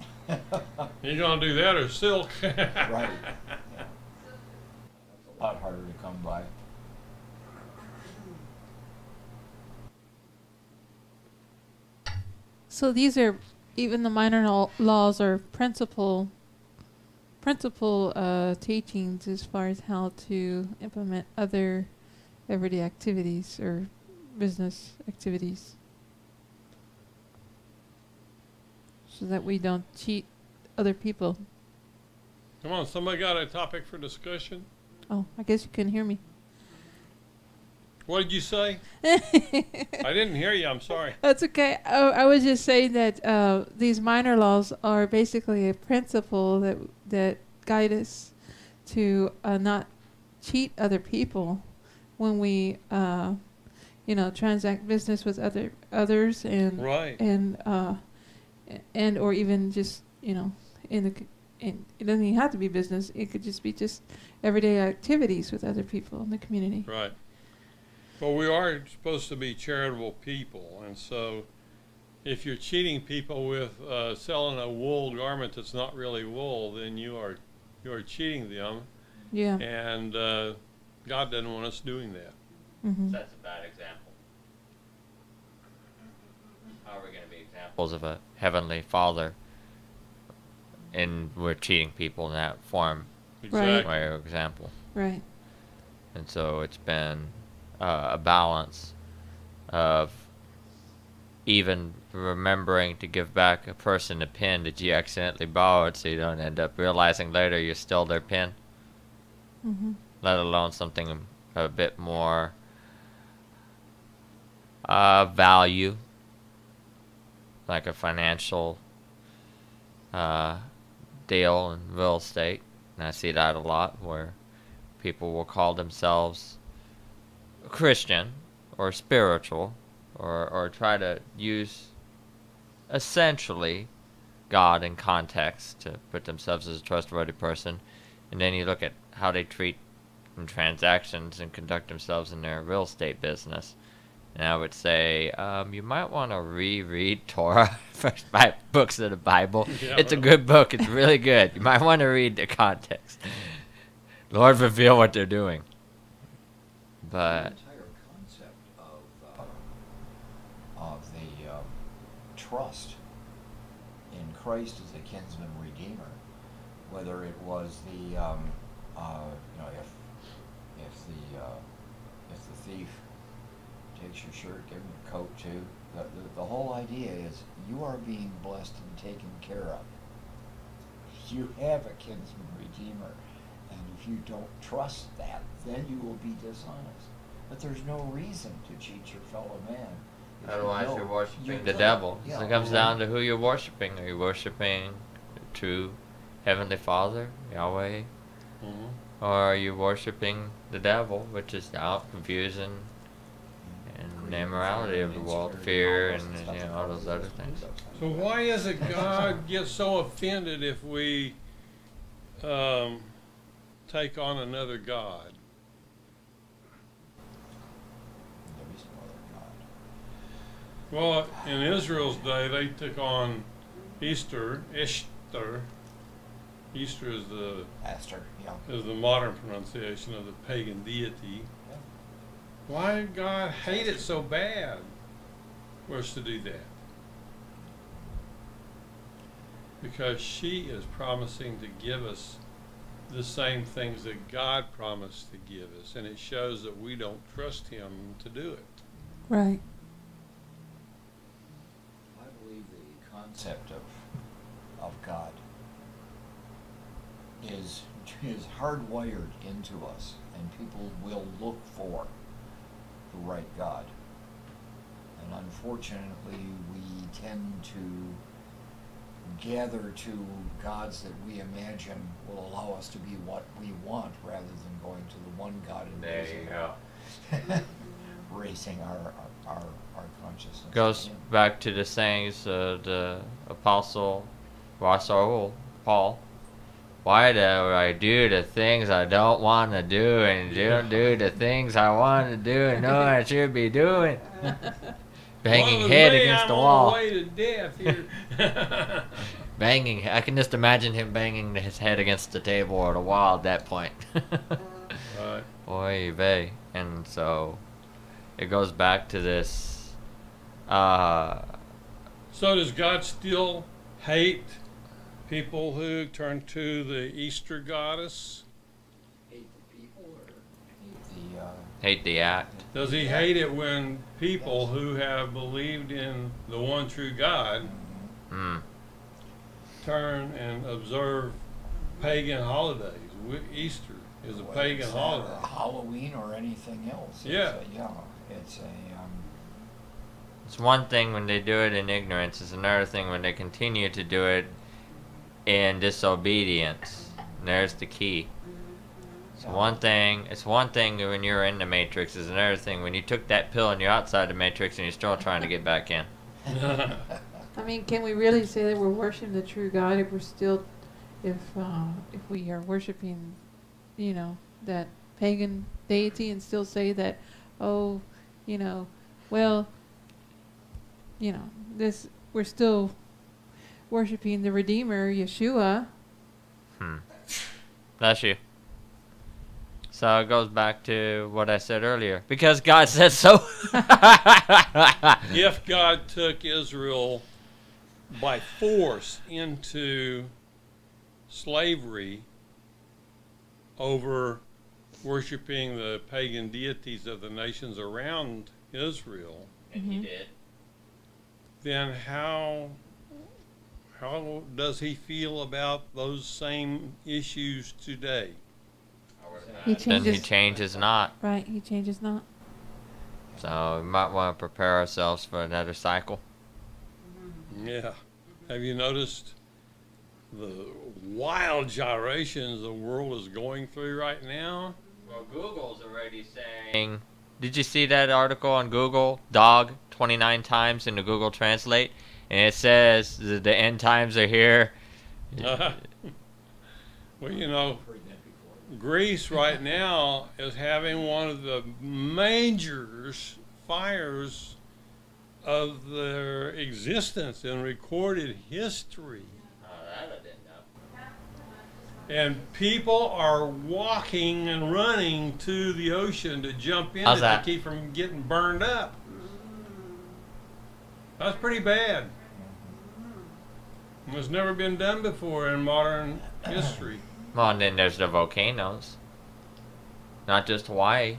You're going to do that or silk. Right. Yeah. That's a lot harder to come by. So these are, even the minor laws are principal, principal uh, teachings as far as how to implement other everyday activities or business activities, so that we don't cheat other people. Come on, somebody got a topic for discussion? Oh, I guess you couldn't hear me. What did you say? I didn't hear you, I'm sorry. That's okay. Oh, I was just saying that uh, these minor laws are basically a principle that, that guide us to uh, not cheat other people when we uh, you know, transact business with other others and right. and uh, and or even just, you know, in the in, it doesn't even have to be business. It could just be just everyday activities with other people in the community. Right. Well, we are supposed to be charitable people, and so if you're cheating people with uh, selling a wool garment that's not really wool, then you are you are cheating them. Yeah. And uh, God doesn't want us doing that. Mm-hmm. So that's a bad example. How are we going to be examples of a heavenly Father, and we're cheating people in that form? Exactly. By example. Right. And so it's been uh, a balance of even remembering to give back a person a pen that you accidentally borrowed, so you don't end up realizing later you stole their pen. Mm-hmm. Let alone something a bit more uh, value, like a financial uh, deal in real estate. And I see that a lot, where people will call themselves Christian or spiritual, or, or try to use essentially God in context to put themselves as a trustworthy person. And then you look at how they treat in transactions and conduct themselves in their real estate business. And I would say, um, you might want to reread Torah, first five books of the Bible. Yeah, it's well. a good book. It's really good. You might want to read the context. Lord, reveal what they're doing. But the entire concept of, uh, of the uh, trust Christ as a kinsman redeemer, whether it was the, um, uh, you know, if, if, the, uh, if the thief takes your shirt, give him a coat too. The, the, the whole idea is you are being blessed and taken care of. You have a kinsman redeemer, and if you don't trust that, then you will be dishonest. But there's no reason to cheat your fellow man. Otherwise, you know, you're worshiping you're the devil. Yeah, so it comes down to who you're worshiping. Are you worshiping the true Heavenly Father, Yahweh? Mm-hmm. Or are you worshiping the devil, which is doubt, confusion, and the immorality of the world, fear, and, and, and you know, all those other things. So why is it God gets so offended if we um, take on another God? Well, in Israel's day, they took on Easter, Ishtar. Easter is the Aster, yeah. is the modern pronunciation of the pagan deity. Yeah. Why did God hate it so bad for us to do that? Because she is promising to give us the same things that God promised to give us, and it shows that we don't trust Him to do it. Right. Concept of of God is is hardwired into us, and people will look for the right God. And unfortunately, we tend to gather to gods that we imagine will allow us to be what we want, rather than going to the one God and there raising, you go. Racing our. our Our, our consciousness. Goes yeah. back to the sayings of the Apostle Paul. Why do I do the things I don't want to do, and don't do the things I want to do and know I should be doing? Banging well, head way, against I'm the wall. On the way to death here. Banging. I can just imagine him banging his head against the table or the wall at that point. Right. Oy vey. And so... it goes back to this. Uh, so does God still hate people who turn to the Easter goddess? Hate the people or hate the, uh, hate the act? Does he hate it when people who have believed in the one true God mm-hmm. turn and observe pagan holidays, Easter is a well, pagan holiday. Or Halloween or anything else. Yeah. It's a, yeah. It's, a, um, it's one thing when they do it in ignorance. It's another thing when they continue to do it in disobedience. And there's the key. It's one thing. It's one thing when you're in the matrix. It's another thing when you took that pill and you're outside the matrix and you're still trying to get back in. I mean, can we really say that we're worshiping the true God if we're still, if uh, if we are worshiping, you know, that pagan deity and still say that, oh, you know, well, you know, this, we're still worshiping the Redeemer, Yeshua. Hmm. Bless you. So it goes back to what I said earlier. Because God said so. If God took Israel by force into slavery over worshiping the pagan deities of the nations around Israel, and he did, then how how does he feel about those same issues today? He changes, then he changes not. Right, he changes not. So we might want to prepare ourselves for another cycle. Yeah. Have you noticed the wild gyrations the world is going through right now? Well, Google's already saying... Did you see that article on Google? Dog twenty-nine times in the Google Translate. And it says that the end times are here. Uh, well, you know, Greece right now is having one of the major fires of their existence in recorded history. And people are walking and running to the ocean to jump in to keep from getting burned up. That's pretty bad. It's never been done before in modern history. Well, and then there's the volcanoes. Not just Hawaii.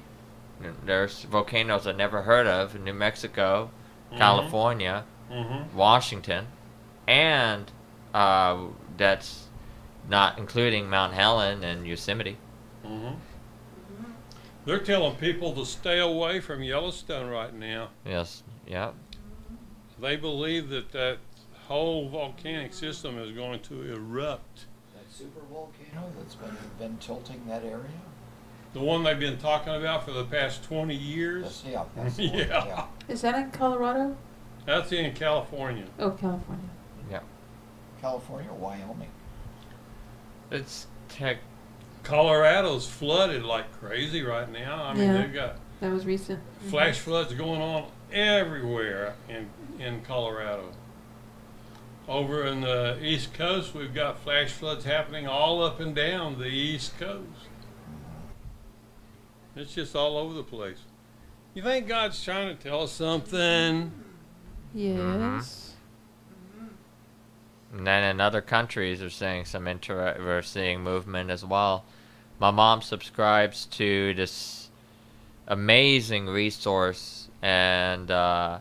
There's volcanoes I never heard of in New Mexico, mm-hmm. California, mm-hmm. Washington, and uh, that's not including Mount Helen and Yosemite. Mm-hmm. They're telling people to stay away from Yellowstone right now. Yes, yeah. They believe that that whole volcanic system is going to erupt. That super volcano that's been, been tilting that area? The one they've been talking about for the past twenty years? That's, yeah, that's yeah. One, yeah. Is that in Colorado? That's in California. Oh, California. Yeah. California or Wyoming? It's tech. Colorado's flooded like crazy right now. I mean, yeah. They've got that was recent. Flash mm-hmm. floods going on everywhere in in Colorado. Over in the East Coast, we've got flash floods happening all up and down the East Coast. It's just all over the place. You think God's trying to tell us something? Yes. And then in other countries, we're seeing some inter we're seeing movement as well. My mom subscribes to this amazing resource, and uh,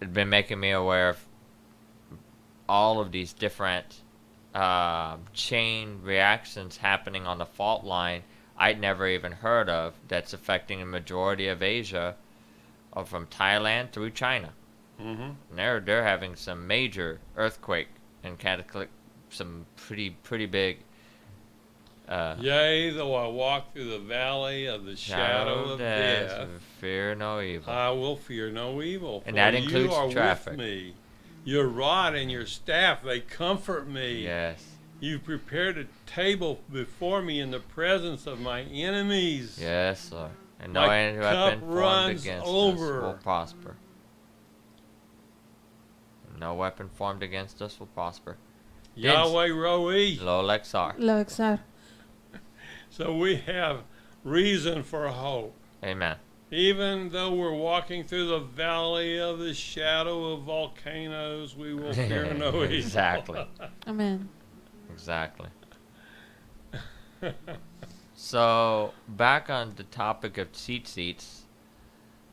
it's been making me aware of all of these different uh, chain reactions happening on the fault line I'd never even heard of. That's affecting the majority of Asia, or from Thailand through China. Mm-hmm. They're they're having some major earthquake and cataclysm, some pretty pretty big. Uh, Yea, though I walk through the valley of the shadow, shadow of death, death, fear no evil. I will fear no evil. And that includes you are traffic. With me. Your rod and your staff, they comfort me. Yes. You've prepared a table before me in the presence of my enemies. Yes, Lord. And no enemy who hath been formed against us will prosper. No weapon formed against us will prosper. Yahweh Roi. Lo Lexar. Lo Lexar. So we have reason for hope. Amen. Even though we're walking through the valley of the shadow of volcanoes, we will fear no evil. Exactly. Amen. Exactly. So, back on the topic of tzitzits,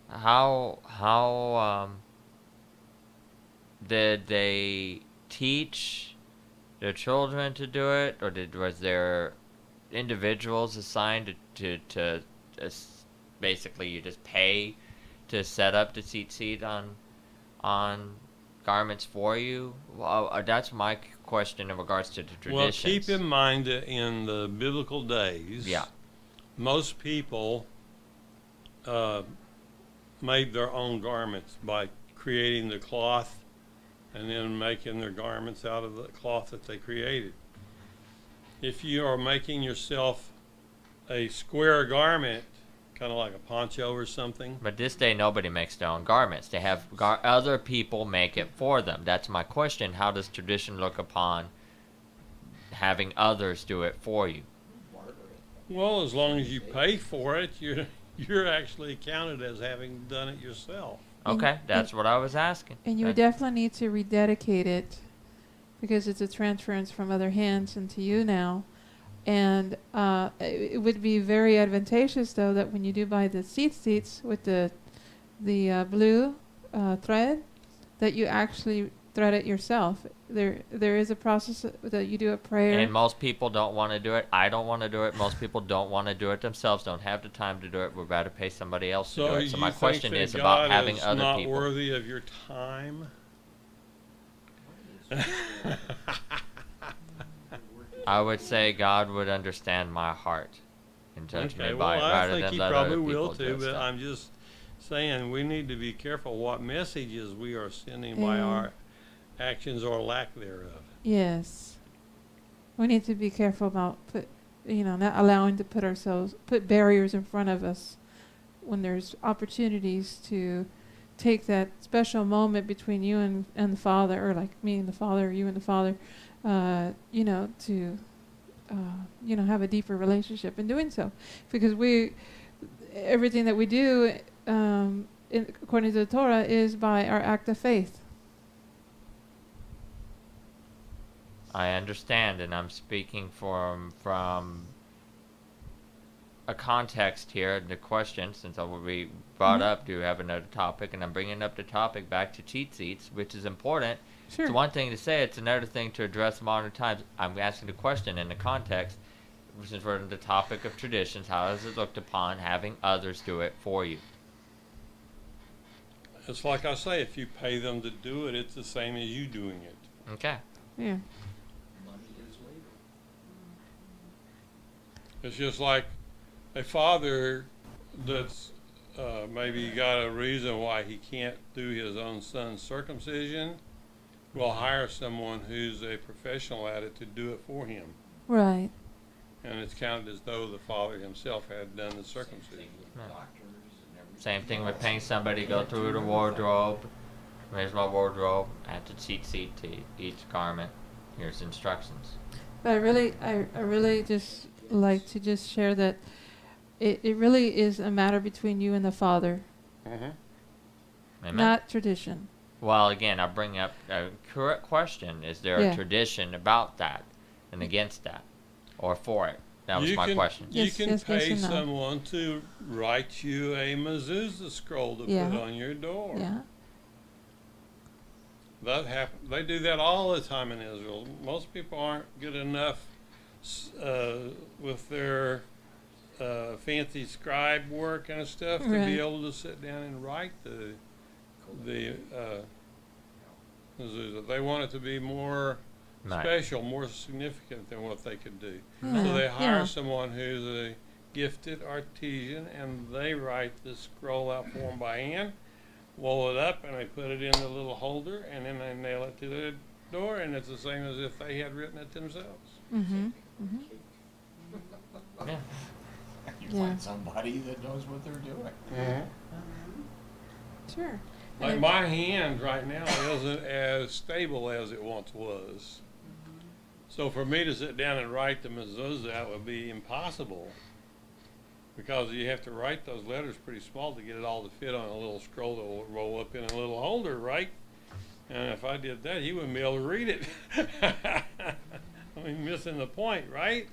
how, how, um, did they teach their children to do it, or did was there individuals assigned to to, to uh, basically you just pay to set up the tzitzit on on garments for you? Well, that's my question in regards to the traditions. Well, keep in mind that in the biblical days, yeah, most people uh, made their own garments by creating the cloth and then making their garments out of the cloth that they created. If you are making yourself a square garment, kind of like a poncho or something. But this day, nobody makes their own garments. They have gar other people make it for them. That's my question. How does tradition look upon having others do it for you? Well, as long as you pay for it, you're, you're actually counted as having done it yourself. Okay, and, that's and, what I was asking. And you would definitely need to rededicate it, because it's a transference from other hands into you now. And uh, it, it would be very advantageous, though, that when you do buy the tzitzits with the the uh, blue uh, thread, that you actually thread it yourself. There, there is a process that you do a prayer. And most people don't want to do it. I don't want to do it. Most people don't want to do it themselves. Don't have the time to do it. We'd rather pay somebody else so to do it. So my question is about having other people. God is not worthy of your time. I would say God would understand my heart and judge okay, me by well, it rather than let other people do it. I think He probably will too, but I'm just saying we need to be careful what messages we are sending mm. by our actions or lack thereof. Yes, we need to be careful about put, you know, not allowing to put ourselves put barriers in front of us when there's opportunities to take that special moment between you and and the Father, or like me and the Father, or you and the Father, uh, you know, to uh, you know, have a deeper relationship in doing so, because we everything that we do um, in, according to the Torah is by our act of faith. I understand, and I'm speaking from from a context here, the question, since I will be brought mm-hmm. up to have another topic, and I'm bringing up the topic back to tzitzits, which is important. Sure. It's one thing to say, it's another thing to address modern times. I'm asking the question in the context, since we're in the topic of traditions, how is it looked upon having others do it for you? It's like I say, if you pay them to do it, it's the same as you doing it. Okay. Yeah. Money is labor. It's just like a father that's uh, maybe got a reason why he can't do his own son's circumcision will hire someone who's a professional at it to do it for him. Right. And it's counted as though the father himself had done the circumcision. Same thing with paying somebody to go through the wardrobe. Here's my wardrobe. Add the tzitzit to each garment. Here's instructions. But I really, I, I really just like to just share that it, it really is a matter between you and the Father, mm-hmm. not tradition. Well, again, I bring up a correct question: is there yeah. a tradition about that and against that, or for it? That was you my can, question. You yes, can yes, pay yes someone no. to write you a mezuzah scroll to yeah. put on your door. Yeah. That happen. They do that all the time in Israel. Most people aren't good enough uh, with their uh, fancy scribe work and stuff right. to be able to sit down and write the the uh, mezuzah. They want it to be more Night. special, more significant than what they could do. Mm-hmm. So they hire yeah. someone who's a gifted artisan, and they write the scroll out for them by hand, roll it up, and they put it in the little holder, and then they nail it to the door, and it's the same as if they had written it themselves. Mm-hmm. Mm-hmm. Yeah. You yeah. find somebody that knows what they're doing. Mm-hmm. Mm-hmm. Sure. Like my hand right now isn't as stable as it once was. So for me to sit down and write the mezuzah out would be impossible, because you have to write those letters pretty small to get it all to fit on a little scroll that will roll up in a little holder, right? And if I did that, you wouldn't be able to read it. I'm missing the point, right?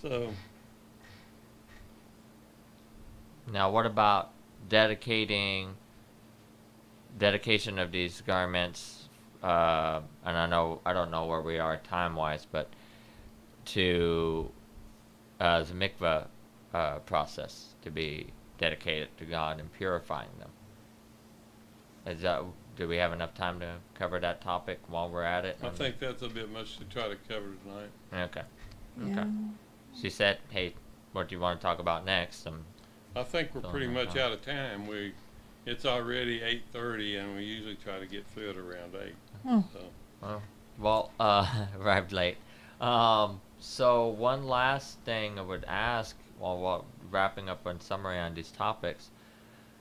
So. Now what about dedicating, dedication of these garments, uh, and I know, I don't know where we are time-wise, but to uh, the mikvah uh, process to be dedicated to God and purifying them. Is that, do we have enough time to cover that topic while we're at it? I think that's a bit much to try to cover tonight. Okay. Yeah. Okay. She said, hey, what do you want to talk about next? Um, I think we're pretty much out of time. We, it's already eight thirty, and we usually try to get through it around eight. Hmm. So. Well, well uh, arrived late. Um, so one last thing I would ask, while, while wrapping up on summary on these topics,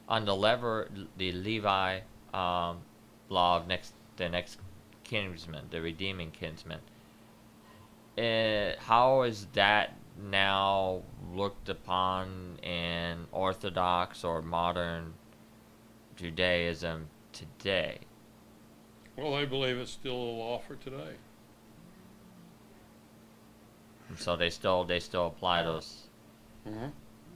on the lever, the Levi um, law of next, the next kinsman, the redeeming kinsman. It, how is that now looked upon in Orthodox or modern Judaism today? Well, I believe it's still a law for today. And so they still they still apply those mm-hmm.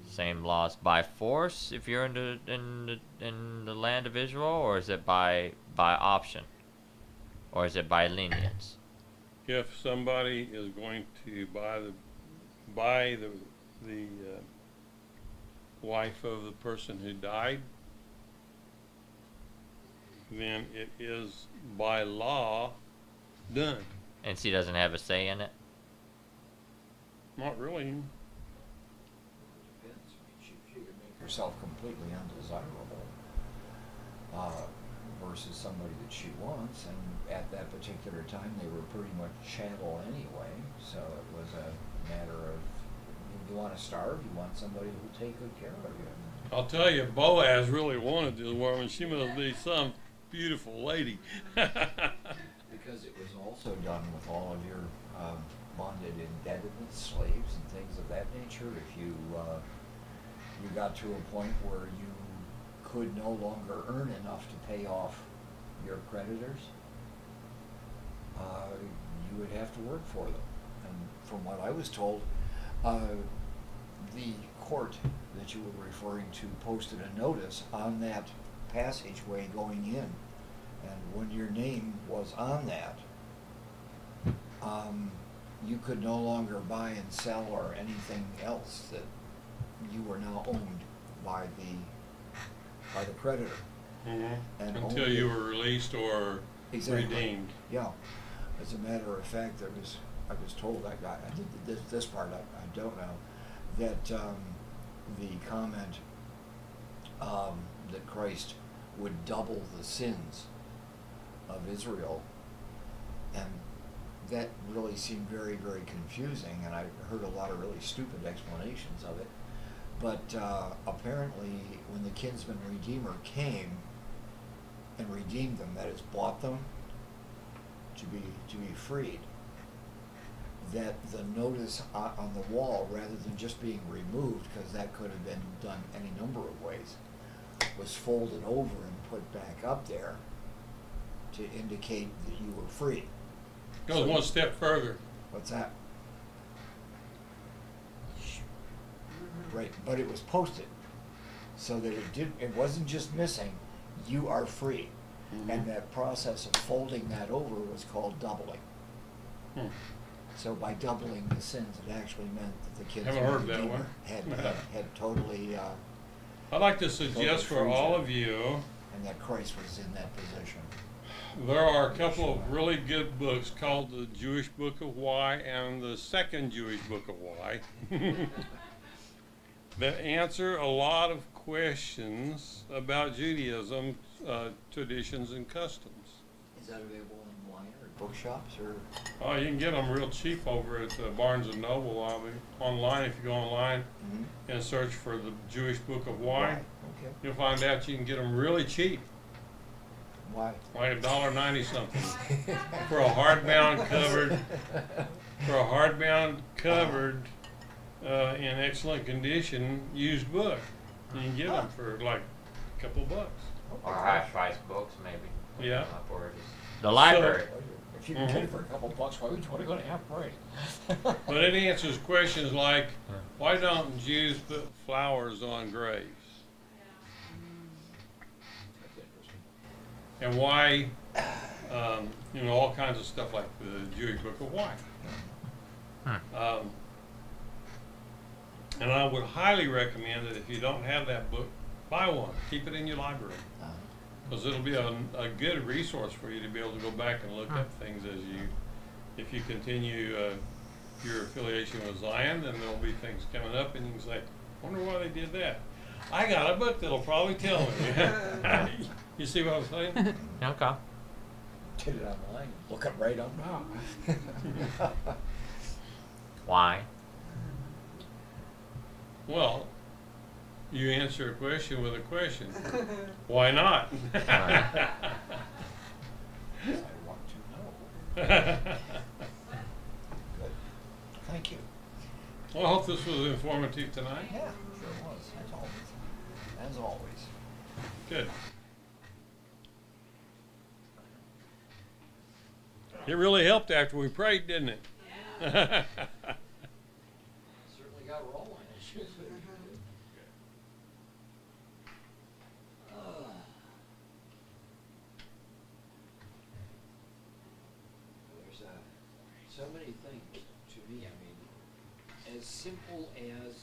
same laws by force if you're in the in the in the land of Israel, or is it by by option, or is it by lenience? If somebody is going to buy the By the the uh, wife of the person who died, then it is by law done. And she doesn't have a say in it? Not really. It depends. She, she could make herself completely undesirable uh, versus somebody that she wants, and at that particular time they were pretty much chattel anyway, so it was a matter of, you want to starve, you want somebody who will take good care of you. I'll tell you, Boaz really wanted this woman. She must be some beautiful lady. Because it was also done with all of your um, bonded indebtedness, slaves and things of that nature. If you uh, you got to a point where you could no longer earn enough to pay off your creditors, uh, you would have to work for them. And from what I was told, uh, the court that you were referring to posted a notice on that passageway going in, and when your name was on that, um, you could no longer buy and sell or anything else. That you were now owned by the by the creditor. Mm-hmm. And until you were released or exactly. redeemed. Yeah. As a matter of fact, there was I was told I got I did this this part I, I don't know that um, the comment um, that Christ would double the sins of Israel, and that really seemed very, very confusing, and I heard a lot of really stupid explanations of it. But uh, apparently, when the kinsman redeemer came and redeemed them, that is, bought them to be to be freed, that the notice on the wall, rather than just being removed, because that could have been done any number of ways, was folded over and put back up there to indicate that you were free. Goes so one step further. What's that? Right, but it was posted so that it did. It wasn't just missing. You are free, mm-hmm. and that process of folding that over was called doubling. Hmm. So by doubling the sins, it actually meant that the kids had, had, had totally. Uh, I'd like to suggest for all of you, and that Christ was in that position. There are a couple of really good books called the Jewish Book of Why and the Second Jewish Book of Why that answer a lot of questions about Judaism, uh, traditions, and customs. Is that available online or bookshops or? Oh, uh, you can get them real cheap over at uh, Barnes and Noble. I mean, online, if you go online mm-hmm. and search for the Jewish Book of Why, right. okay. you'll find out you can get them really cheap. Why? Like a dollar ninety something for a hardbound covered, for a hardbound covered, uh, in excellent condition used book. You can get them for like a couple bucks. Or high price books maybe. Yeah. The library. So, if you can mm-hmm. get it for a couple bucks, why would you want to go to half price? But it answers questions like, why don't Jews put flowers on graves? And why, um, you know, all kinds of stuff like the Jewish Book of Why. Hmm. Um, and I would highly recommend that if you don't have that book, buy one. Keep it in your library. Because it'll be a, a good resource for you to be able to go back and look up things as you, if you continue uh, your affiliation with Zion, then there'll be things coming up and you can say, I wonder why they did that. I got a book that'll probably tell me. You see what I'm saying? Yeah, okay. Get it online. Look up right up now. Why? Well, you answer a question with a question. Why not? I want to know. Good. Thank you. Well, I hope this was informative tonight. Yeah, sure was. As always. As always. Good. It really helped after we prayed, didn't it? Yeah. Certainly got rolling. Uh, there's uh, so many things to me. I mean, as simple as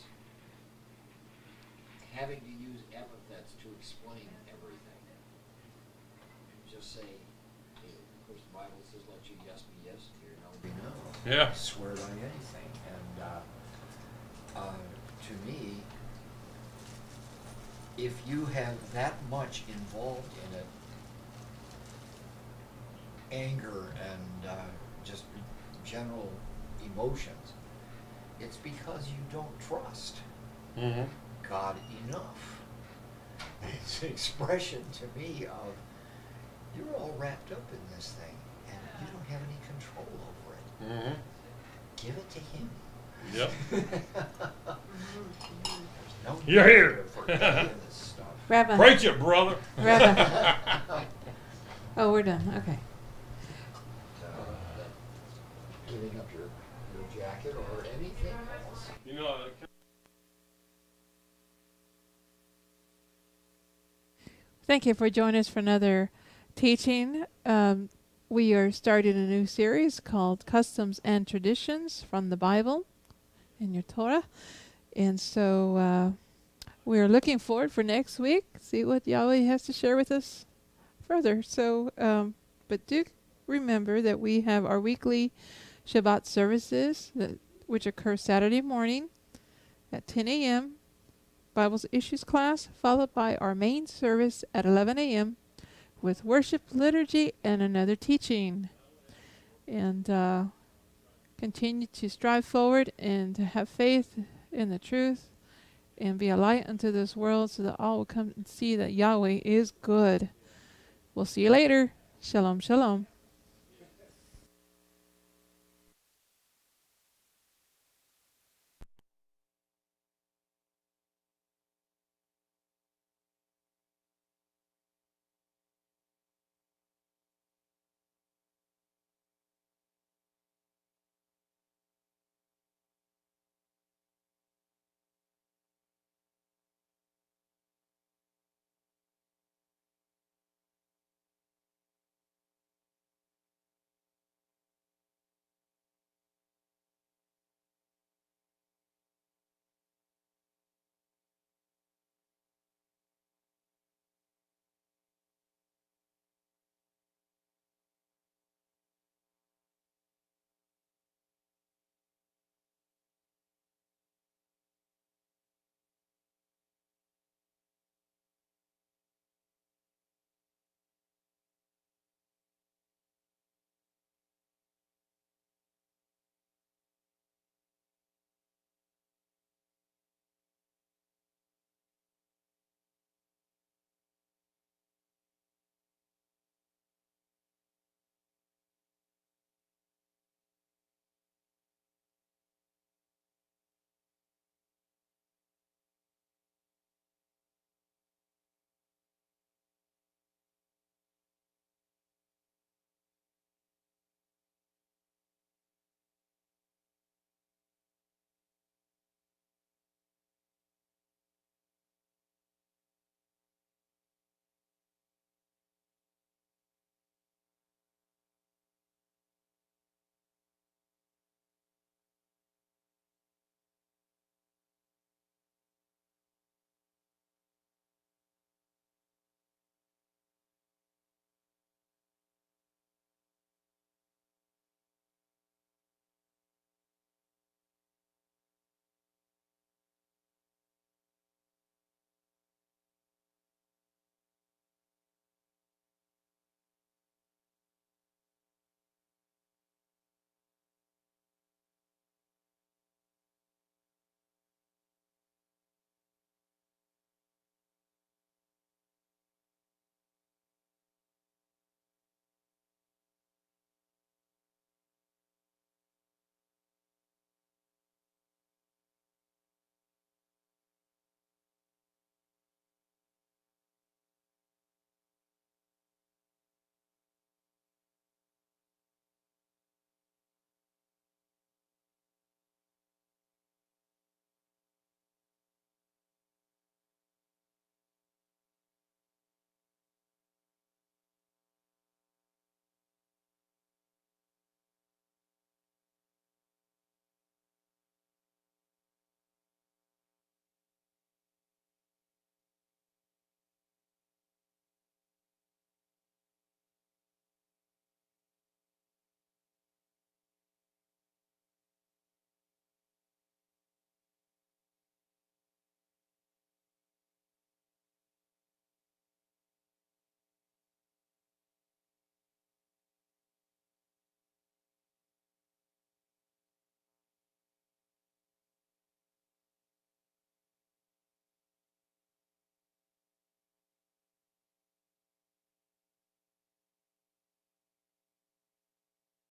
having to use epithets to explain everything. Just say. The Bible says, let your yes be yes and your no be no. Yeah. Swear by anything. And uh, uh, to me, if you have that much involved in it, anger and uh, just general emotions, it's because you don't trust mm-hmm. God enough. It's an expression to me of, you're all wrapped up in this thing, and you don't have any control over it. Mm-hmm. Give it to him. Yep. no You're here. For any of this stuff. Rabbi. Preach it, brother. Rabbi. Oh, we're done. Okay. So, giving up your, your jacket or anything else. You know, thank you for joining us for another teaching. Um, we are starting a new series called Customs and Traditions from the Bible in your Torah. And so uh, we are looking forward for next week, see what Yahweh has to share with us further. So, um, but do remember that we have our weekly Shabbat services, that, which occur Saturday morning at ten a m Bible's Issues class, followed by our main service at eleven a m with worship, liturgy, and another teaching. And uh, continue to strive forward and to have faith in the truth and be a light unto this world so that all will come and see that Yahweh is good. We'll see you later. Shalom, shalom.